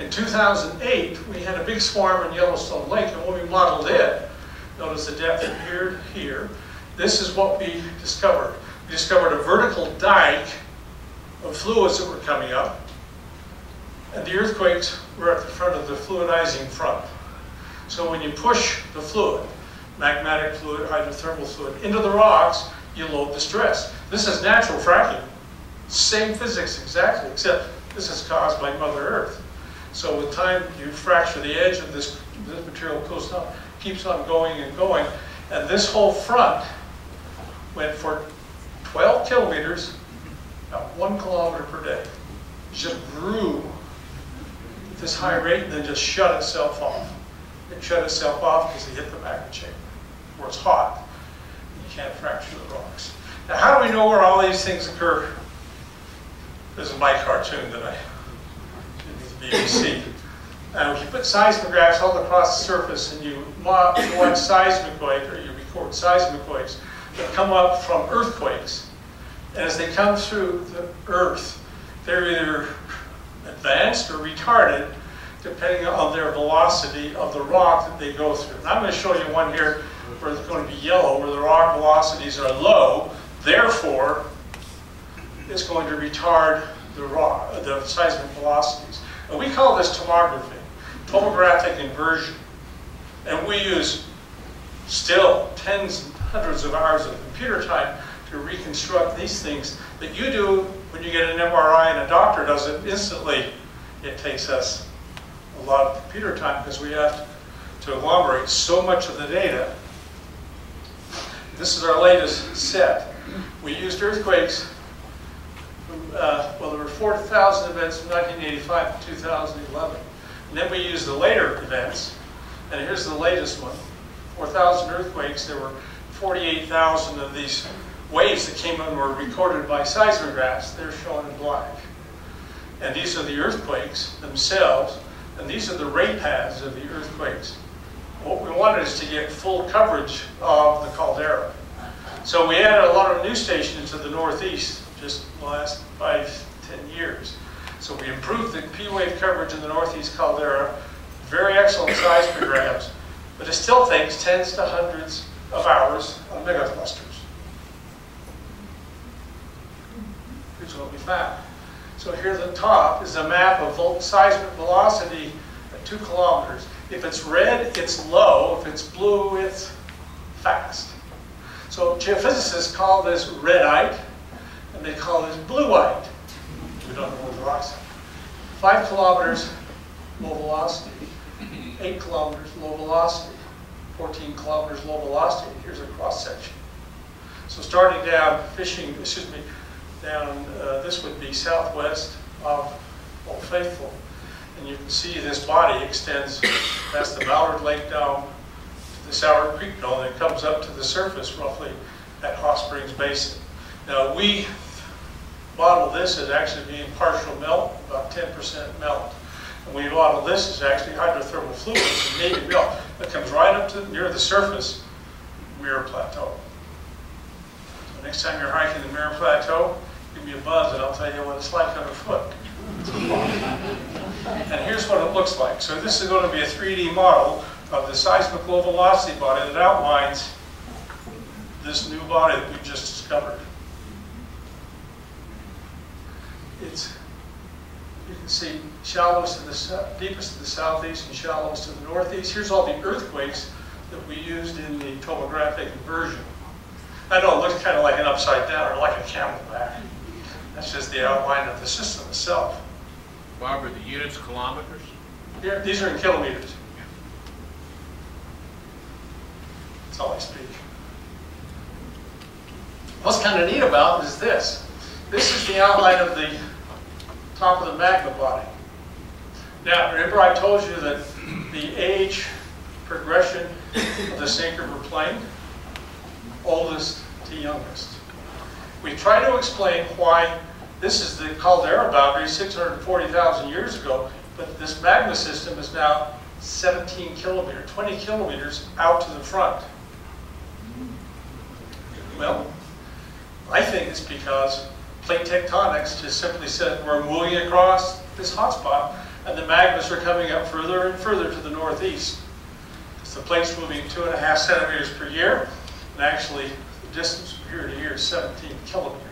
In two thousand eight, we had a big swarm in Yellowstone Lake, and when we modeled it, notice the depth from here to here, this is what we discovered. We discovered a vertical dike of fluids that were coming up, and the earthquakes were at the front of the fluidizing front. So when you push the fluid, magmatic fluid, hydrothermal fluid, into the rocks, you load the stress. This is natural fracking. Same physics exactly, except this is caused by Mother Earth. So with time, you fracture the edge of this, this material goes on, keeps on going and going, and this whole front went for twelve kilometers at one kilometer per day. It just grew at this high rate and then just shut itself off. It shut itself off because it hit the magma chamber, where it's hot. And you can't fracture the rocks. Now, how do we know where all these things occur? This is my cartoon that I did with the B B C. And if you put seismographs all across the surface and you watch seismic waves, or you record seismic waves, that come up from earthquakes. And as they come through the earth, they're either advanced or retarded, depending on their velocity of the rock that they go through. And I'm going to show you one here where it's going to be yellow, where the rock velocities are low. Therefore, it's going to retard the rock, the seismic velocities. And we call this tomography, topographic inversion. And we use still tens and hundreds of hours of computer time to reconstruct these things that you do when you get an M R I and a doctor does it instantly. It takes us a lot of computer time because we have to agglomerate so much of the data. This is our latest set. We used earthquakes. Uh, well, there were four thousand events from nineteen eighty-five to two thousand eleven. And then we used the later events. And here's the latest one. four thousand earthquakes. There were forty-eight thousand of these waves that came in were recorded by seismographs. They're shown in black. And these are the earthquakes themselves. And these are the ray paths of the earthquakes. What we wanted is to get full coverage of the caldera. So we added a lot of new stations to the northeast just in the last five, ten years. So we improved the P-wave coverage in the northeast caldera. Very excellent seismograms, but it still takes tens to hundreds of hours on megaclusters. Here's what we found. So here at the top is a map of seismic velocity at two kilometers. If it's red, it's low. If it's blue, it's fast. So geophysicists call this redite, and they call this blueite. We don't know what the rocks are. Five kilometers, low velocity. Eight kilometers, low velocity. Fourteen kilometers, low velocity. Here's a cross section. So starting down fishing, excuse me, down uh, this would be southwest of Old Faithful. And you can see this body extends past the Ballard Lake down to the Sour Creek Dome, and it comes up to the surface roughly at Hot Springs Basin. Now we model this as actually being partial melt, about ten percent melt. And we model this as actually hydrothermal fluids, native melt that comes right up to near the surface Muir Plateau. So next time you're hiking the Muir Plateau, give me a buzz and I'll tell you what it's like underfoot. And here's what it looks like. So this is going to be a three D model of the seismic low velocity body that outlines this new body that we just discovered. It's, you can see shallows to the deepest to the southeast and shallows to the northeast. Here's all the earthquakes that we used in the topographic inversion. I know it looks kind of like an upside down or like a camelback. That's just the outline of the system itself. Bob, are the units kilometers? Yeah, these are in kilometers. That's all I speak. What's kind of neat about is this. This is the outline of the top of the magma body. Now, remember I told you that the age progression of the Snake River Plain, oldest to youngest. We try to explain why this is the caldera boundary six hundred forty thousand years ago, but this magma system is now seventeen kilometers, twenty kilometers out to the front. Well, I think it's because plate tectonics just simply said we're moving across this hotspot, and the magmas are coming up further and further to the northeast. Because the plate's moving two and a half centimeters per year, and actually the distance from here to here is seventeen kilometers.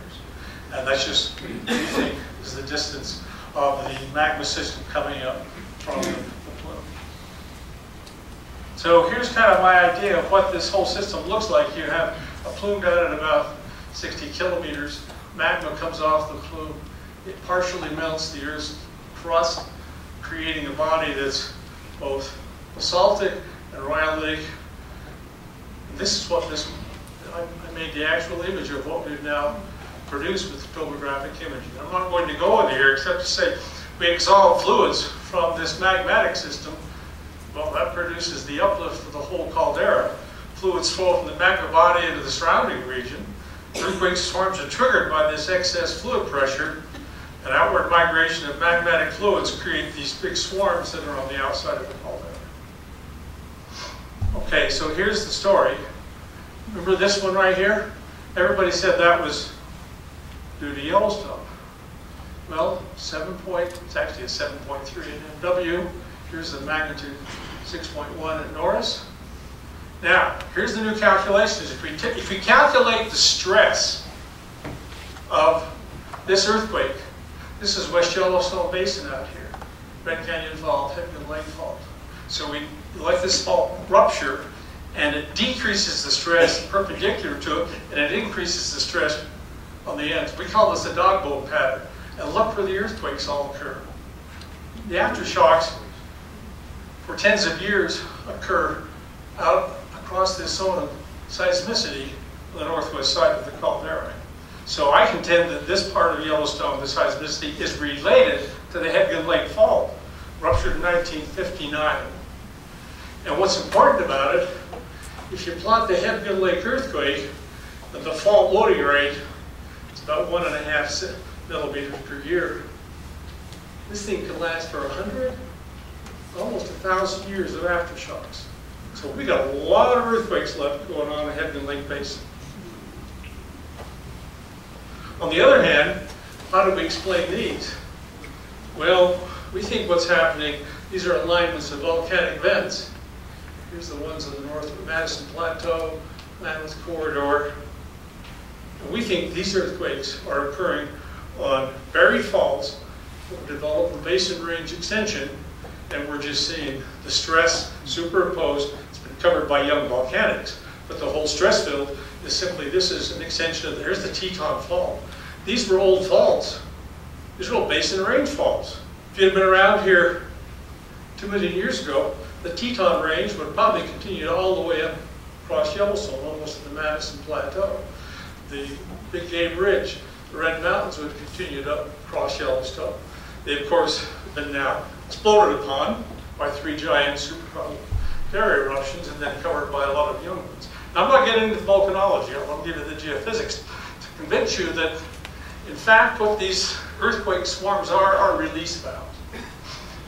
And that's just what you think is the distance of the magma system coming up from the, the plume. So here's kind of my idea of what this whole system looks like. You have a plume down at about sixty kilometers. Magma comes off the plume. It partially melts the Earth's crust, creating a body that's both basaltic and rhyolitic. And this is what this, I, I made the actual image of what we've now produced with topographic imaging. I'm not going to go into here except to say we exhaust fluids from this magmatic system. Well, that produces the uplift of the whole caldera. Fluids flow from the magma body into the surrounding region. Earthquake storms are triggered by this excess fluid pressure, and outward migration of magmatic fluids create these big swarms that are on the outside of the caldera. Okay, so here's the story. Remember this one right here? Everybody said that was due to Yellowstone. Well, seven point, it's actually a seven point three in M W. Here's the magnitude six point one at Norris. Now, here's the new calculations. If we, if we calculate the stress of this earthquake, this is West Yellowstone Basin out here, Grand Canyon Fault, Hebgen Lake Fault. So we let this fault rupture, and it decreases the stress perpendicular to it, and it increases the stress on the ends. We call this the dog bowl pattern. And look where the earthquakes all occur. The aftershocks, for tens of years, occur out across this zone of seismicity on the northwest side of the caldera. So I contend that this part of Yellowstone, the seismicity, is related to the Hebgen Lake Fault, ruptured in nineteen fifty-nine. And what's important about it, if you plot the Hebgen Lake earthquake, then the fault loading rate is about one and a half millimeters per year. This thing can last for a hundred, almost a thousand years of aftershocks. So we got a lot of earthquakes left going on in the Hebgen Lake Basin. On the other hand, how do we explain these? Well, we think what's happening, these are alignments of volcanic vents. Here's the ones on the north Madison Plateau, Mammoth Corridor. And we think these earthquakes are occurring on buried faults that were developed in basin range extension, and we're just seeing the stress superimposed. It's been covered by young volcanics, but the whole stress field is simply, this is an extension of, there's the Teton Fault. These were old faults. These were old basin range faults. If you had been around here two million years ago, the Teton range would probably continue all the way up across Yellowstone, almost to the Madison Plateau. The Big Game Ridge, the Red Mountains would continue up across Yellowstone. They, of course, have been now exploded upon by three giant supercaldera eruptions and then covered by a lot of young ones. Now, I'm not getting into volcanology. I want to give you the geophysics to convince you that, in fact, what these earthquake swarms are are release valves.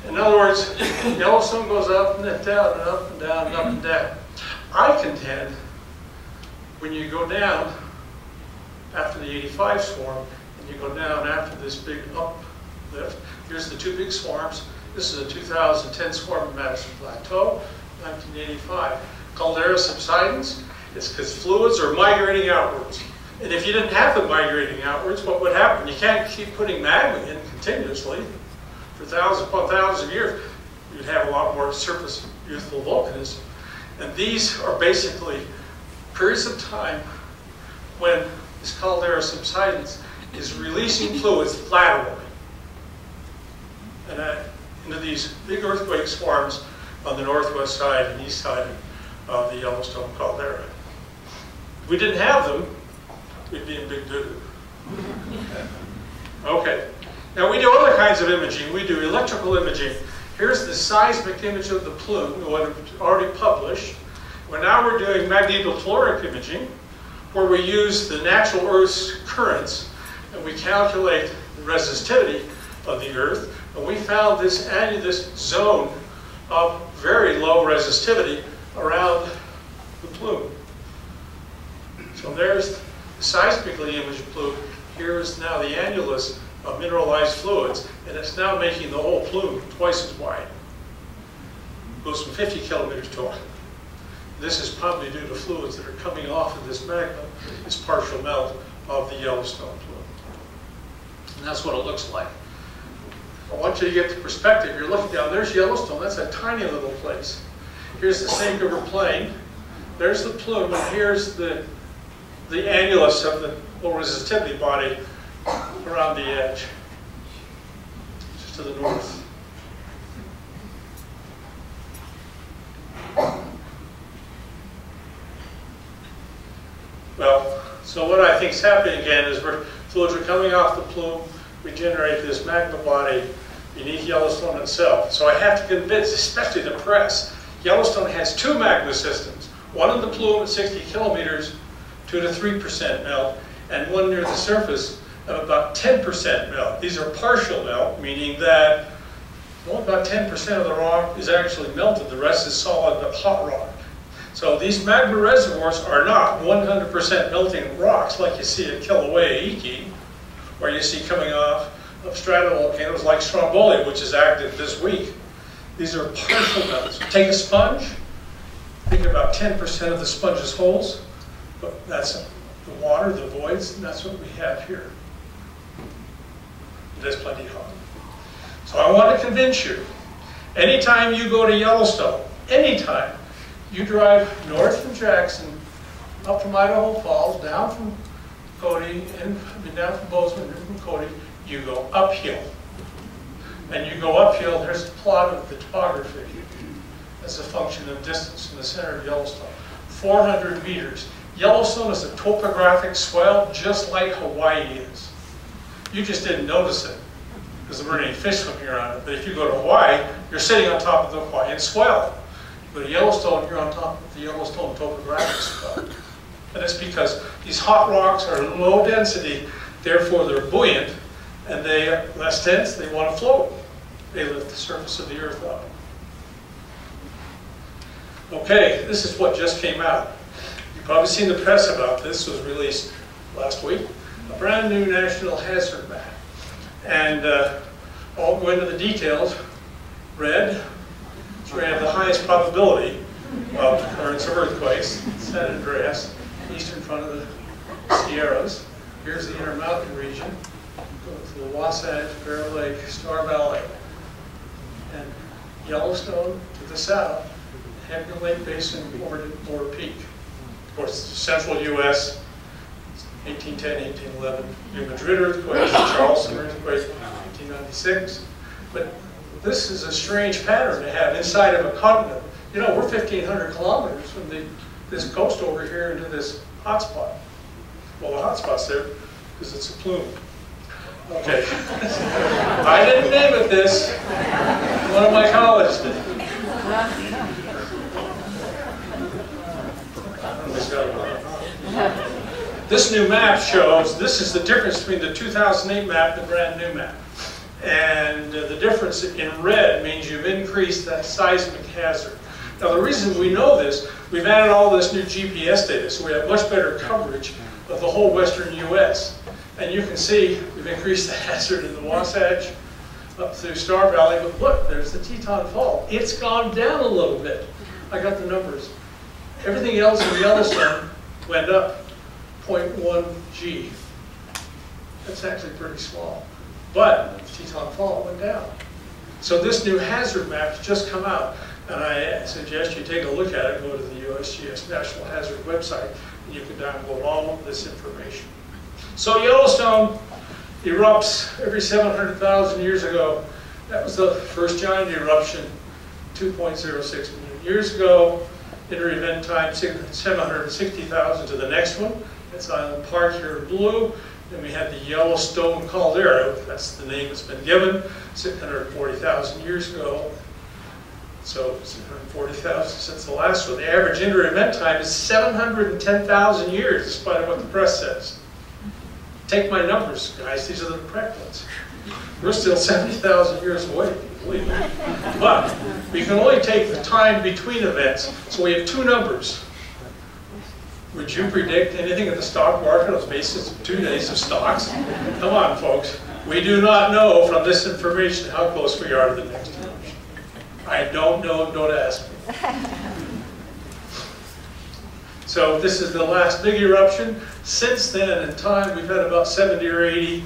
In other words, Yellowstone goes up and then down and up and down and up and down. I contend when you go down after the eighty-five swarm and you go down after this big uplift, here's the two big swarms. This is a two thousand ten swarm in Madison Plateau, nineteen eighty-five. Caldera subsidence is because fluids are migrating outwards. And if you didn't have them migrating outwards, what would happen? You can't keep putting magma in continuously. For thousands upon thousands of years, you'd have a lot more surface youthful volcanism. And these are basically periods of time when this caldera subsidence is releasing fluids laterally and uh, into these big earthquake swarms on the northwest side and east side of the Yellowstone caldera. If we didn't have them, we'd be in big doo-doo. Okay. Now, we do other kinds of imaging. We do electrical imaging. Here's the seismic image of the plume, what I've already published. Well, now we're doing magnetotelluric imaging, where we use the natural Earth's currents, and we calculate the resistivity of the Earth. And we found this, this zone of very low resistivity around the plume. So there's the seismically imaged plume. Here's now the annulus of mineralized fluids, and it's now making the whole plume twice as wide. It goes from fifty kilometers to one. This is probably due to fluids that are coming off of this magma, this partial melt of the Yellowstone plume. And that's what it looks like. I want you to get the perspective. You're looking down, there's Yellowstone, that's a tiny little place. Here's the Snake River Plain, there's the plume, and here's the, the annulus of the low resistivity body around the edge, just to the north. Well, so what I think is happening again is we're, fluids are coming off the plume, we generate this magma body beneath Yellowstone itself. So I have to convince, especially the press, Yellowstone has two magma systems, one in the plume at sixty kilometers, two to three percent melt, and one near the surface of about ten percent melt. These are partial melt, meaning that well, about ten percent of the rock is actually melted. The rest is solid, but hot rock. So these magma reservoirs are not one hundred percent melting rocks like you see at Kilauea-Iki, or you see coming off of stratovolcanoes like Stromboli, which is active this week. These are partial melts. Take a sponge, think about ten percent of the sponge's holes, but that's the water, the voids, and that's what we have here. It is plenty hot. So I want to convince you, anytime you go to Yellowstone, anytime you drive north from Jackson, up from Idaho Falls, down from Cody, and I mean, down from Bozeman, and from Cody, you go uphill. And you go uphill, there's a plot of the topography as a function of distance in the center of Yellowstone. four hundred meters. Yellowstone is a topographic swell just like Hawaii is. You just didn't notice it because there weren't any fish swimming around it. But if you go to Hawaii, you're sitting on top of the Hawaiian swell. You go to Yellowstone, you're on top of the Yellowstone topographic swell. And it's because these hot rocks are low density, therefore they're buoyant, and they are less dense, they want to float. They lift the surface of the earth up. Okay, this is what just came out. You've probably seen the press about this. It was released last week. A brand new national hazard map. And uh, I'll go into the details. Red, it's where you have the highest probability of occurrence of earthquakes. San Andreas, eastern front of the Sierras. Here's the Intermountain region. Go to the Wasatch, Boar Lake, Star Valley, and Yellowstone to the south, Hebgen Lake Basin over to Boar Peak. Of course, central U S, eighteen ten, eighteen eleven, New Madrid earthquake, Charleston earthquake, eighteen ninety-six. But this is a strange pattern to have inside of a continent. You know, we're fifteen hundred kilometers from the, this coast over here into this hotspot. Well, the hotspot's there because it's a plume. Okay. I didn't name it this. One of my colleagues did. This new map shows, this is the difference between the two thousand eight map and the brand new map. And uh, the difference in red means you've increased that seismic hazard. Now the reason we know this, we've added all this new G P S data, so we have much better coverage of the whole western U S. And you can see we've increased the hazard in the Wasatch up through Star Valley, but look, there's the Teton Fault. It's gone down a little bit. I got the numbers. Everything else in Yellowstone went up zero point one G. That's actually pretty small. But the Teton Fault went down. So this new hazard map has just come out, and I suggest you take a look at it. Go to the U S G S National Hazard website, and you can download all of this information. So Yellowstone erupts every seven hundred thousand years ago. That was the first giant eruption two point zero six million years ago. Inter event time seven hundred sixty thousand to the next one. It's Island Park here in blue. Then we had the Yellowstone caldera. That's the name that's been given. six hundred forty thousand years ago. So six hundred forty thousand since the last one. The average inter event time is seven hundred ten thousand years, despite what the press says. Take my numbers, guys. These are the correct ones. We're still seventy thousand years away, believe me. But we can only take the time between events. So we have two numbers. Would you predict anything in the stock market on the basis of two days of stocks? Come on, folks. We do not know from this information how close we are to the next numbers. I don't know. Don't ask me. So this is the last big eruption. Since then, in time, we've had about seventy or eighty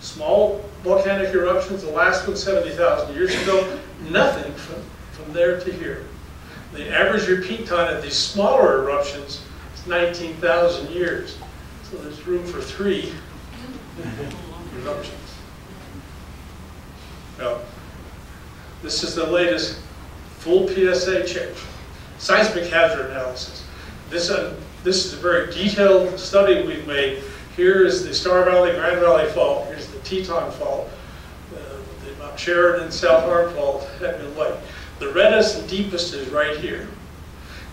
small volcanic eruptions. The last one, seventy thousand years ago. Nothing from, from there to here. The average repeat time of these smaller eruptions is nineteen thousand years. So there's room for three eruptions. Now, this is the latest full P S A check. Seismic hazard analysis. This, uh, this is a very detailed study we've made. Here is the Star Valley, Grand Valley Fault. Here's the Teton Fault, uh, the Mount Sheridan, South Arm Fault, Hebgen Lake. The reddest and deepest is right here.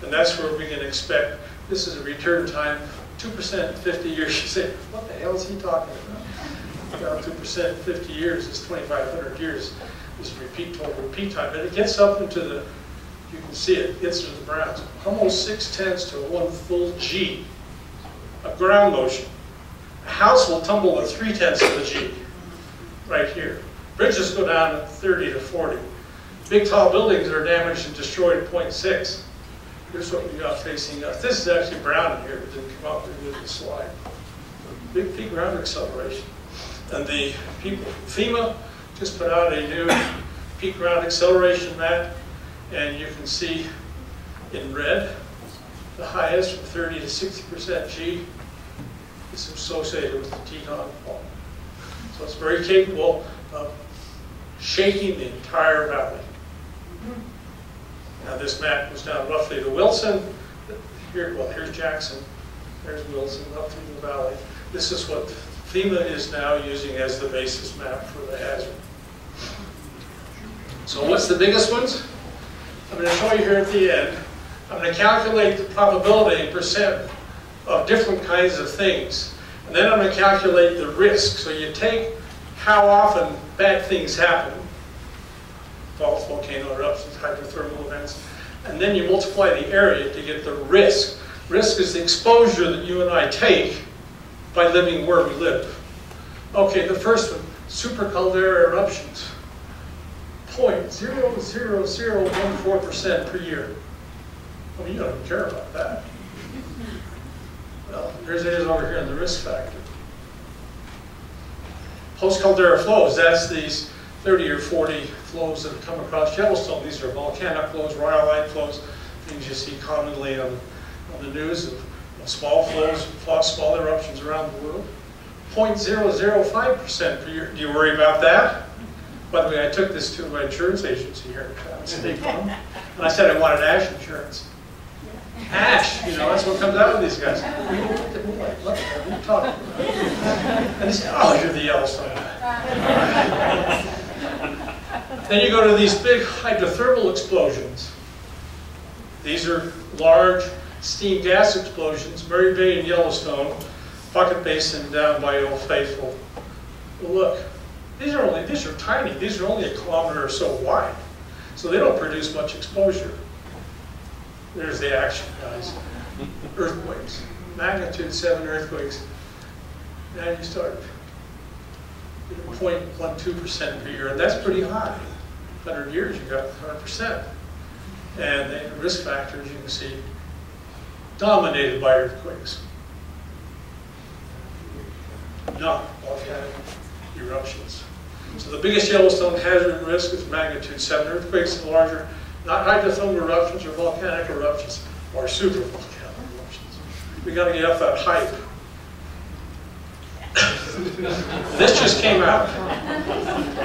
And that's where we can expect, this is a return time, two percent in fifty years. You say, what the hell is he talking about? About two percent in fifty years is twenty-five hundred years. This repeat total repeat time. And it gets up into the You can see it gets to the browns. Almost six tenths to one full G of ground motion. A house will tumble at three tenths of a G right here. Bridges go down at thirty to forty. Big tall buildings are damaged and destroyed at zero point six. Here's what we got facing up. This is actually brown in here, but didn't come out very good in the slide. Big peak ground acceleration. And the people from FEMA just put out a new peak ground acceleration map, and you can see in red the highest from thirty to sixty percent G is associated with the Teton fault. So it's very capable of shaking the entire valley. Now this map goes down roughly to Wilson. Here, well, here's Jackson. There's Wilson up through the valley. This is what FEMA is now using as the basis map for the hazard. So what's the biggest ones? I'm going to show you here at the end. I'm going to calculate the probability in percent of different kinds of things. And then I'm going to calculate the risk. So you take how often bad things happen, faults, volcano eruptions, hydrothermal events, and then you multiply the area to get the risk. Risk is the exposure that you and I take by living where we live. Okay, the first one, super caldera eruptions. zero point zero zero zero one four percent per year. I mean, you don't even care about that. Well, here's it is over here in the risk factor. Post-caldera flows, that's these thirty or forty flows that have come across Yellowstone. These are volcanic flows, rhyolite flows, things you see commonly on, on the news of small flows, small eruptions around the world. zero point zero zero five percent per year. Do you worry about that? By the way, I took this to my insurance agency here at State Farm, and I said I wanted ash insurance. Ash, you know, that's what comes out of these guys. We were like, what are you talking about? And they said, oh, you're the Yellowstone guy. Then you go to these big hydrothermal explosions. These are large steam gas explosions, Murray Bay and Yellowstone, Bucket Basin down by Old Faithful. Well, look, these are only these are tiny. These are only a kilometer or so wide, so they don't produce much exposure. There's the action, guys. Earthquakes, magnitude seven earthquakes. Now you start zero point one two percent per year, and that's pretty high. one hundred years, you got one hundred percent, and the risk factors you can see. Dominated by earthquakes, not volcanic eruptions. So the biggest Yellowstone hazard risk is magnitude seven earthquakes and larger, not hydrothermal eruptions or volcanic eruptions or supervolcanic eruptions. We got to get off that hype. This just came out.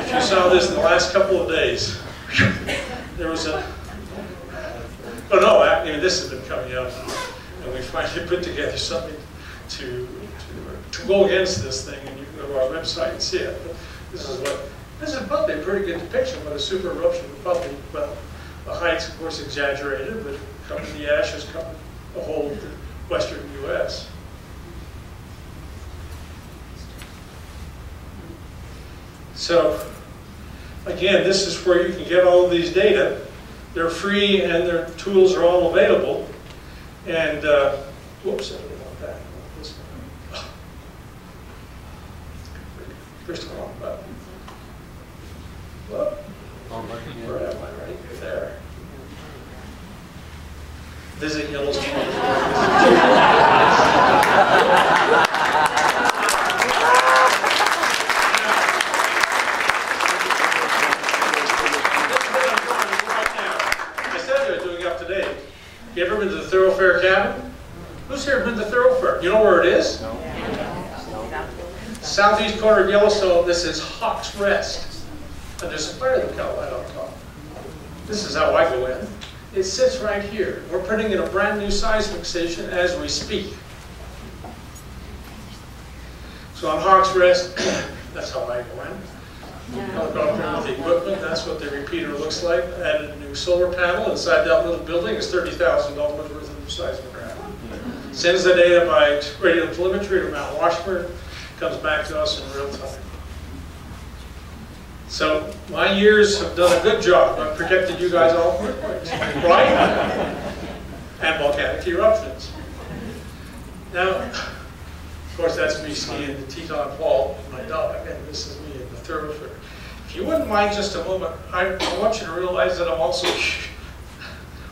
If you saw this in the last couple of days, there was a. Oh no! I mean, this has been coming out. And we finally put together something to, to, to go against this thing, and you can go to our website and see it. But this is what this is probably a pretty good depiction of what a super eruption would probably. Well, the height's of course exaggerated, but covering the ashes covered the whole western U S So again, this is where you can get all of these data. They're free and their tools are all available. And, uh, whoops, I don't want that. This one. First of all, but, well, where am I? Right there. Visit Yellowstone. You ever been to the Thoroughfare cabin? Who's here been to Thoroughfare? You know where it is? No. Yeah. Southeast corner of Yellowstone. This is Hawk's Rest. And there's a fire lookout light on top. This is how I go in. It sits right here. We're putting in a brand new seismic station as we speak. So on Hawk's Rest, that's how I go in. Helicopter with the equipment, that's what the repeater looks like. Added a new solar panel inside that little building is thirty thousand dollars worth of seismograph. Sends the data by radio telemetry to Mount Washburn, comes back to us in real time. So my years have done a good job. I've protected you guys all from earthquakes, right? And volcanic eruptions. Now, of course, that's me skiing the Teton Fault in my dog, and this is me in the thoroughfare. If you wouldn't mind just a moment, I, I want you to realize that I'm also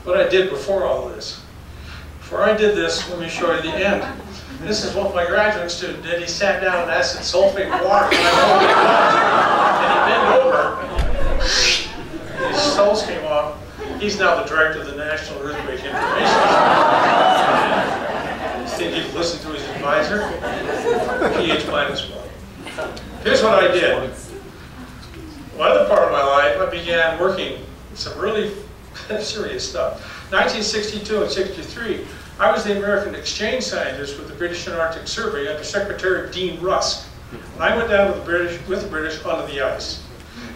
what I did before all this. Before I did this, let me show you the end. This is what my graduate student did. He sat down and acid sulfate water, and I and he bent over. His soles came off. He's now the director of the National Earthquake Information Center. You think he'd listen to his advisor? P H minus one. Here's what I did. One other part of my life, I began working some really serious stuff. nineteen sixty-two and sixty-three, I was the American exchange scientist with the British Antarctic Survey under Secretary Dean Rusk. And I went down to the British, with the British onto the ice.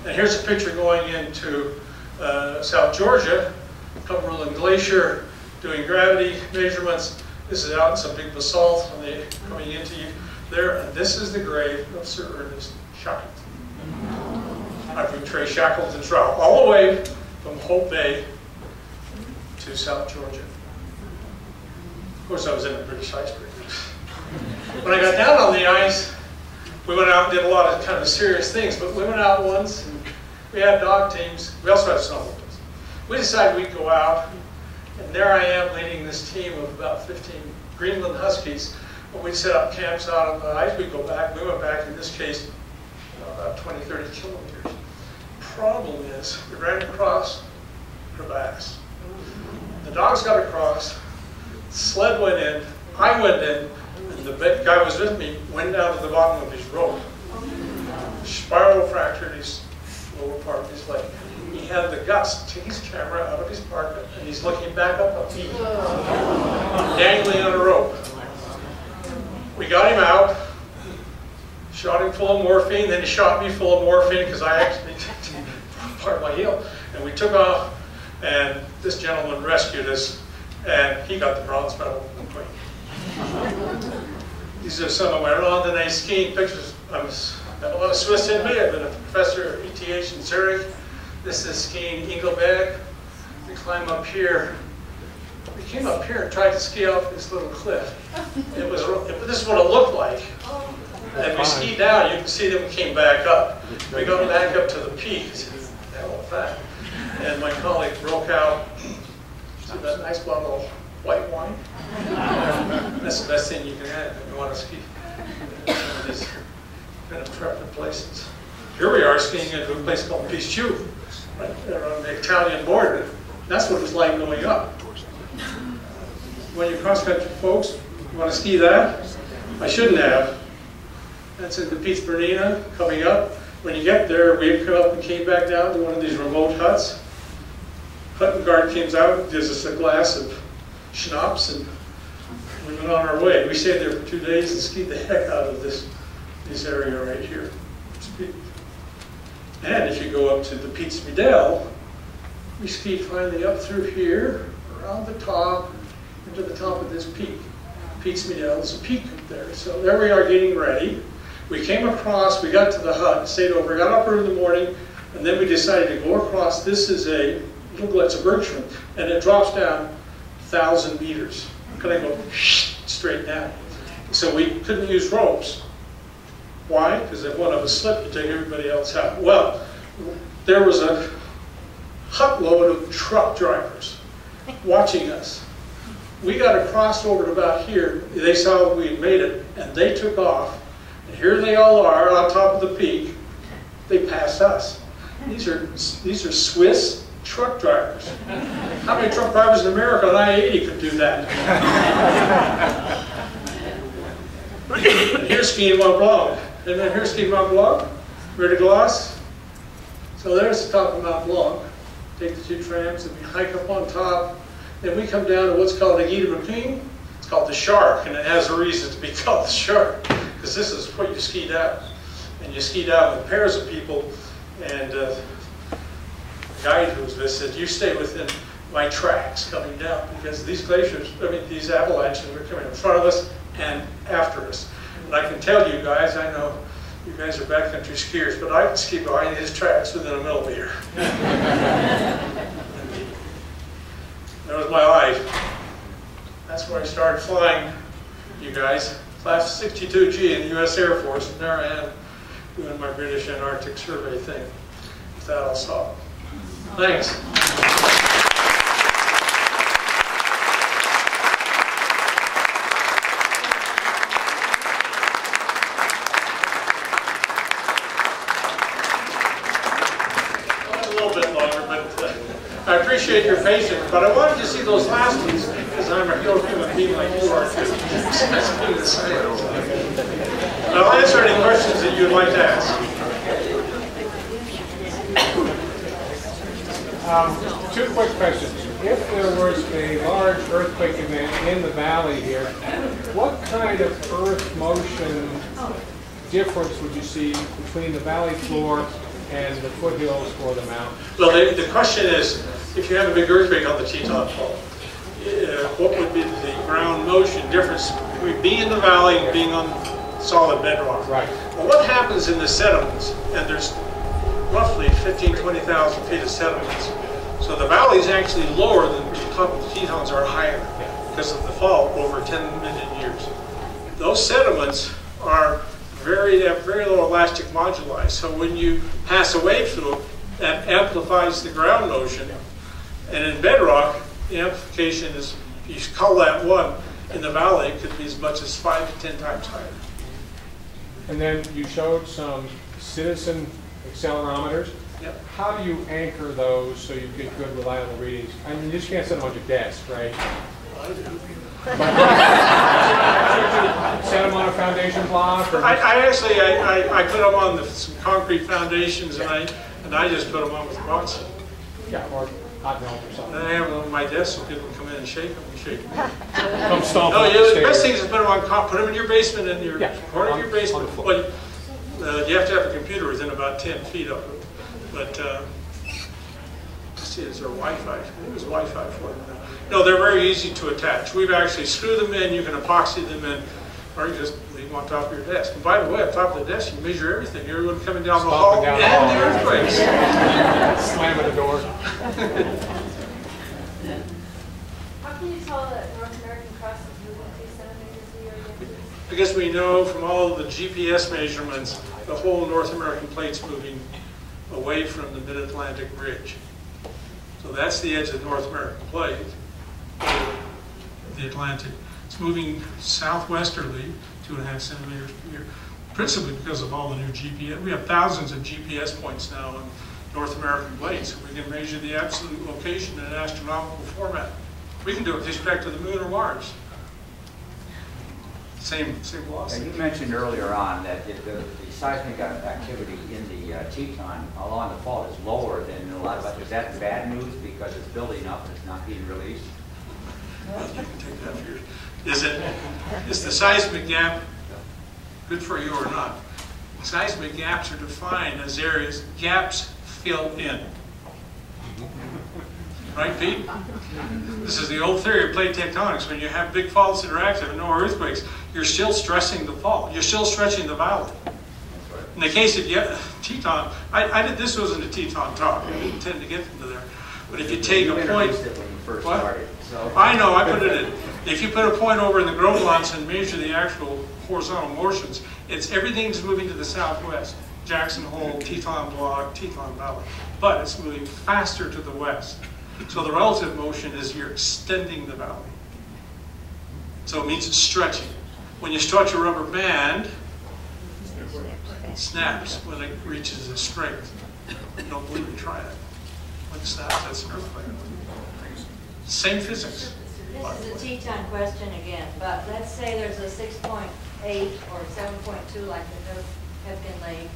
And here's a picture going into Uh, South Georgia, Cumberland Glacier, doing gravity measurements. This is out in some big basalt when they coming into you there, and this is the grave of Sir Ernest Shackleton. I bring Trey Shackleton's route all the way from Hope Bay to South Georgia. Of course, I was in the British icebreaker. When I got down on the ice, we went out and did a lot of kind of serious things, but we went out once. We had dog teams. We also had snowmobiles. We decided we'd go out, and there I am leading this team of about fifteen Greenland Huskies. When we'd set up camps out on the ice, we'd go back. We went back, in this case, you know, about twenty, thirty kilometers. Problem is, we ran across a crevasse. The dogs got across, the sled went in, I went in, and the guy who was with me went down to the bottom of his rope. Spiral fractured his lower part of his leg. He had the guts to take his camera out of his apartment, and he's looking back up at me, dangling on a rope. We got him out, shot him full of morphine, then he shot me full of morphine because I actually part of my heel. And we took off, and this gentleman rescued us, and he got the bronze medal. These are some of my Rondonais skiing pictures. I'm a lot of Swiss in me. I've been a professor at E T H in Zurich. This is skiing Engelberg. We climb up here. We came up here and tried to ski off this little cliff. It was it, this is what it looked like. And we skied down. You can see that we came back up. We got back up to the peak. The hell with that. And my colleague broke out to that nice bottle of white wine. That's the best thing you can have if you want to ski. Intrepid places. Here we are skiing at a place called Picchu, right there on the Italian border. That's what it was like going up. When you cross-country folks, you want to ski that? I shouldn't have. That's in the Peach Bernina coming up. When you get there, we come up and came back down to one of these remote huts. Hutton guard comes out, gives us a glass of schnapps, and we went on our way. We stayed there for two days and skied the heck out of this. This area right here. And if you go up to the Piz Midel, we ski finally up through here, around the top, into the top of this peak. Piz Midel is a peak up there. So there we are getting ready. We came across, we got to the hut, stayed over, got up early in the morning, and then we decided to go across. This is a little Gletzer Bergschwimmen, and it drops down one thousand meters. Can I go straight down? So we couldn't use ropes. Why? Because if one of us slipped, you take everybody else out. Well, there was a hutload of truck drivers watching us. We got across over to about here. They saw we had made it, and they took off. And here they all are on top of the peak. They passed us. These are these are Swiss truck drivers. How many truck drivers in America on I eighty could do that? And here's skiing Mont Blanc. And then here's skiing Mont Blanc, Vertiglas. So there's the top of Mont Blanc. Take the two trams and we hike up on top. Then we come down to what's called the Guide de Alpine. It's called the Shark, and it has a reason to be called the Shark, because this is what you ski down. And you ski down with pairs of people, and uh, the guide who was with said, you stay within my tracks coming down, because these glaciers, I mean, these avalanches are coming in front of us and after us. And I can tell you guys, I know you guys are backcountry skiers, but I can ski behind his tracks within a millimeter. That was my life. That's where I started flying, you guys. Class sixty-two G in the U S Air Force, and there I am doing my British Antarctic Survey thing. With that, I'll stop. Thanks. Your patience, but I wanted to see those last ones because I'm a real human being like you are too. Now I'll answer any questions that you'd like to ask. Um, two quick questions. If there was a large earthquake event in the valley here, what kind of earth motion difference would you see between the valley floor and the foothills or the mountain? Well, the, the question is, if you have a big earthquake on the Teton fault, uh, what would be the ground motion difference between being in the valley and being on solid bedrock? Right. Well, what happens in the sediments, and there's roughly fifteen, twenty thousand feet of sediments, so the valley is actually lower than the top of the Tetons are higher because of the fall over ten million years. Those sediments are very, very low elastic moduli, so when you pass a wave through them, that amplifies the ground motion. And in bedrock, the amplification is, you call that one, in the valley it could be as much as five to ten times higher. And then you showed some citizen accelerometers. Yep. How do you anchor those so you get good, reliable readings? I mean, you just can't set them on your desk, right? Well, I do. Set them on a foundation block? Or I, I actually, I, I, I put them on the, some concrete foundations, and I, and I just put them on with rocks. Yeah, or hot melt or something. And I have them on my desk so people come in and shake them and shake them. Come stomp no, you, the best thing is to put them on, put them in your basement, in your yeah, corner on, of your basement. Well, uh, you have to have a computer within about ten feet of it. But, uh, let's see, is there Wi-Fi? It was Wi-Fi for them. No, they're very easy to attach. We've actually screwed them in, you can epoxy them in, or you just leave them on top of your desk. And by the way, on top of the desk, you measure everything. Everyone coming down Stomping the hall down and the, hall. the earthquakes. Slamming the door. How can you tell that North American crust is moving through centimeters a year? Because we know from all the G P S measurements, the whole North American plate's moving away from the Mid-Atlantic Ridge. So that's the edge of the North American plate, the Atlantic. It's moving southwesterly, two and a half centimeters per year, principally because of all the new G P S. We have thousands of G P S points now in North American plates. So we can measure the absolute location in an astronomical format. We can do it with respect to the moon or Mars. Same, same velocity. Now you mentioned earlier on that it, the, the seismic activity in the uh, Teton along the fault is lower than a lot of others. Is that bad news because it's building up and it's not being released? You can take that for your... Is it, is the seismic gap good for you or not? Seismic gaps are defined as areas gaps fill in. Right, Pete? This is the old theory of plate tectonics. When you have big faults that are active and no earthquakes, you're still stressing the fault. You're still stretching the valley. In the case of yeah, Teton, I, I did this wasn't a Teton talk. I didn't intend to get into there. But if you take you a point, it when you first what? Started, so. I know I put it in. If you put a point over in the ground lines and measure the actual horizontal motions, it's everything's moving to the southwest. Jackson Hole, Teton Block, Teton Valley. But it's moving faster to the west. So the relative motion is you're extending the valley. So it means it's stretching. When you stretch a rubber band, it snaps when it reaches its strength. Don't believe me, try it. When it snaps, that's an earthquake. Same physics. This is a Teton question again, but let's say there's a six point eight or seven point two like the Hebgen Lake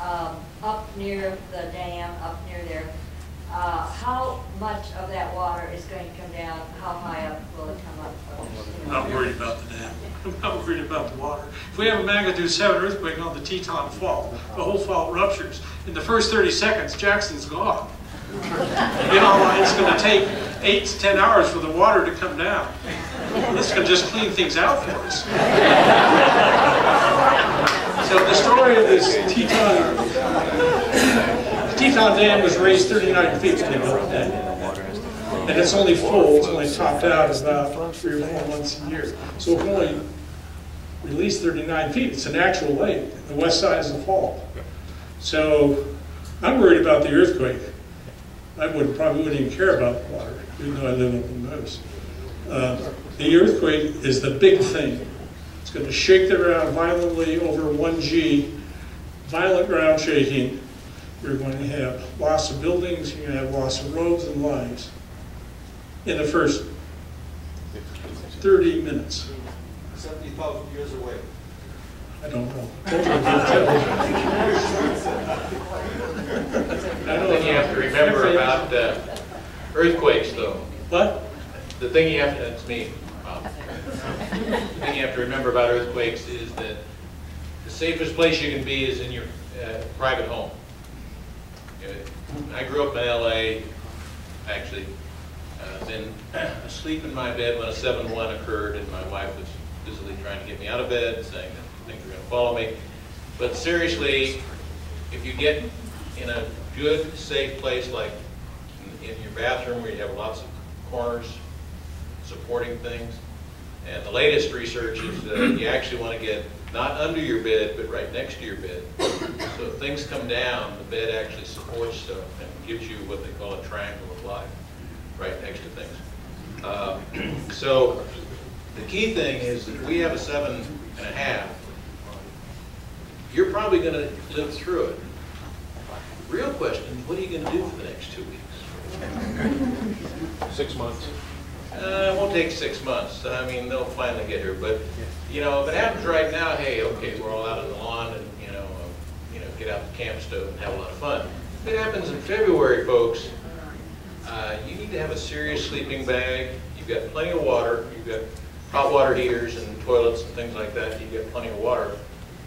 um, up near the dam, up near there. Uh, how much of that water is going to come down? How high up will it come up? I'm not worried about the dam. I'm not worried about the water. If we have a magnitude seven earthquake on the Teton fault, the whole fault ruptures. In the first thirty seconds, Jackson's gone. You know, it's going to take eight to ten hours for the water to come down. This can just clean things out for us. So the story of this Teton, the Teton Dam was raised thirty-nine feet when they built that. And it's only full, it's only topped out as about three or four months a year. So it can only release thirty-nine feet. It's a natural lake. The west side is the fault. So I'm worried about the earthquake. I would, probably wouldn't even care about the water, even though I live up in Moose. Uh, the earthquake is the big thing. It's going to shake the ground violently over one G, violent ground shaking. You're going to have loss of buildings, you're going to have loss of roads and lives in the first thirty minutes. seventy thousand years away. I don't know. I don't think you have to remember about uh, earthquakes, though. What? The thing you have to—that's me, Bob. The thing you have to remember about earthquakes is that the safest place you can be is in your uh, private home. I grew up in L A. Actually, I was in, asleep in my bed when a seven one occurred, and my wife was busily trying to get me out of bed, saying that things are going to follow me. But seriously, if you get in a good, safe place like in, in your bathroom where you have lots of corners supporting things, and the latest research is that you actually want to get not under your bed, but right next to your bed. So if things come down, the bed actually supports stuff and gives you what they call a triangle of life, right next to things. Uh, so the key thing is that we have a seven and a half. You're probably going to live through it. Real question, what are you going to do for the next two weeks? Six months. Uh, it won't take six months. I mean, they'll finally get here. But, you know, if it happens right now, hey, okay, we're all out on the lawn and, you know, you know, get out the camp stove and have a lot of fun. If it happens in February, folks, uh, you need to have a serious sleeping bag. You've got plenty of water. You've got hot water heaters and toilets and things like that. You've got plenty of water.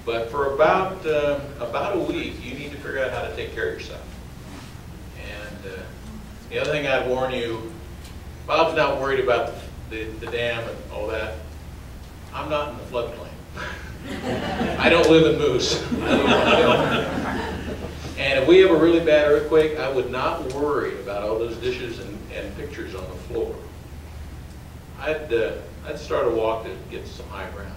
But for about, uh, about a week, you need to figure out how to take care of yourself. And uh, the other thing I'd warn you, Bob's not worried about the, the, the dam and all that. I'm not in the floodplain. I don't live in Moose. And if we have a really bad earthquake, I would not worry about all those dishes and, and pictures on the floor. I'd, uh, I'd start a walk to get some high ground.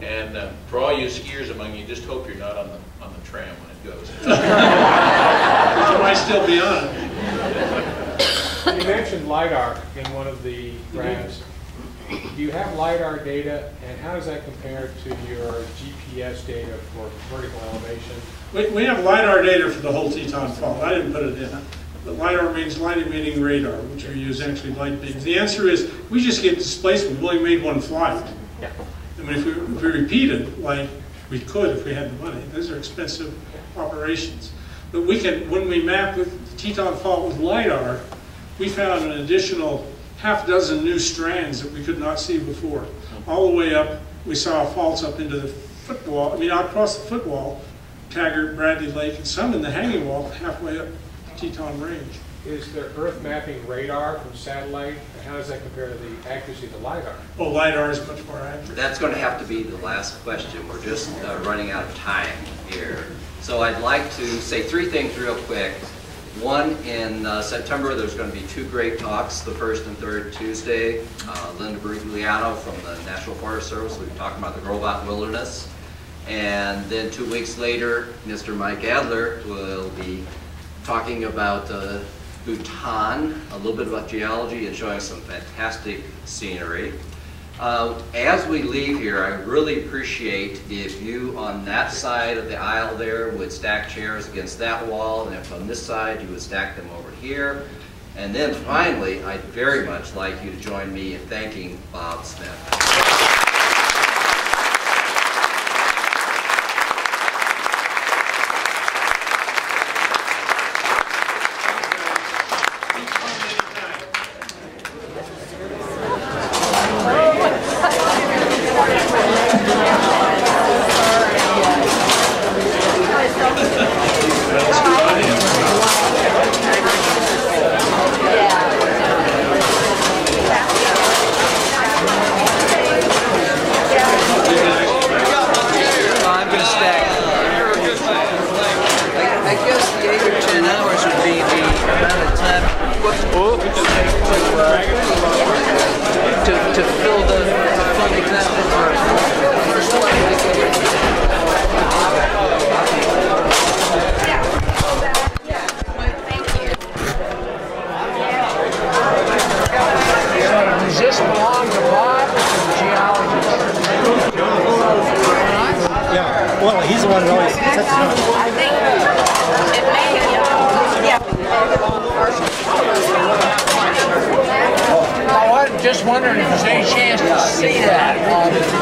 And uh, for all you skiers among you, just hope you're not on the, on the tram when it goes. You might still be on it. You mentioned LIDAR in one of the graphs. Do you have LIDAR data, and how does that compare to your G P S data for vertical elevation? We, we have LIDAR data for the whole Teton Fault. I didn't put it in. But LIDAR means light emitting radar, which we use actually light beams. The answer is we just get displacement. We only made one flight. Yeah. I mean, if we, if we repeated, like we could if we had the money, those are expensive operations. But we can, when we map with the Teton Fault with LIDAR, we found an additional half dozen new strands that we could not see before. All the way up, we saw faults up into the footwall, I mean, across the footwall, Taggart, Bradley Lake, and some in the hanging wall halfway up Teton Range. Is there earth mapping radar from satellite? How does that compare to the accuracy of the LIDAR? Oh, LIDAR is much more accurate. That's going to have to be the last question. We're just uh, running out of time here. So I'd like to say three things real quick. One, in uh, September, there's going to be two great talks, the first and third Tuesday. Uh, Linda Brugliano from the National Forest Service will be talking about the Grobot Wilderness. And then two weeks later, Mister Mike Adler will be talking about uh, Bhutan, a little bit about geology, and showing some fantastic scenery. Uh, as we leave here, I really appreciate if you on that side of the aisle there would stack chairs against that wall, and if on this side you would stack them over here. And then finally, I'd very much like you to join me in thanking Bob Smith. Well, he's the one who always sets it up. I think it may be a yeah. Oh, I'm just wondering if there's any chance to see that. Um,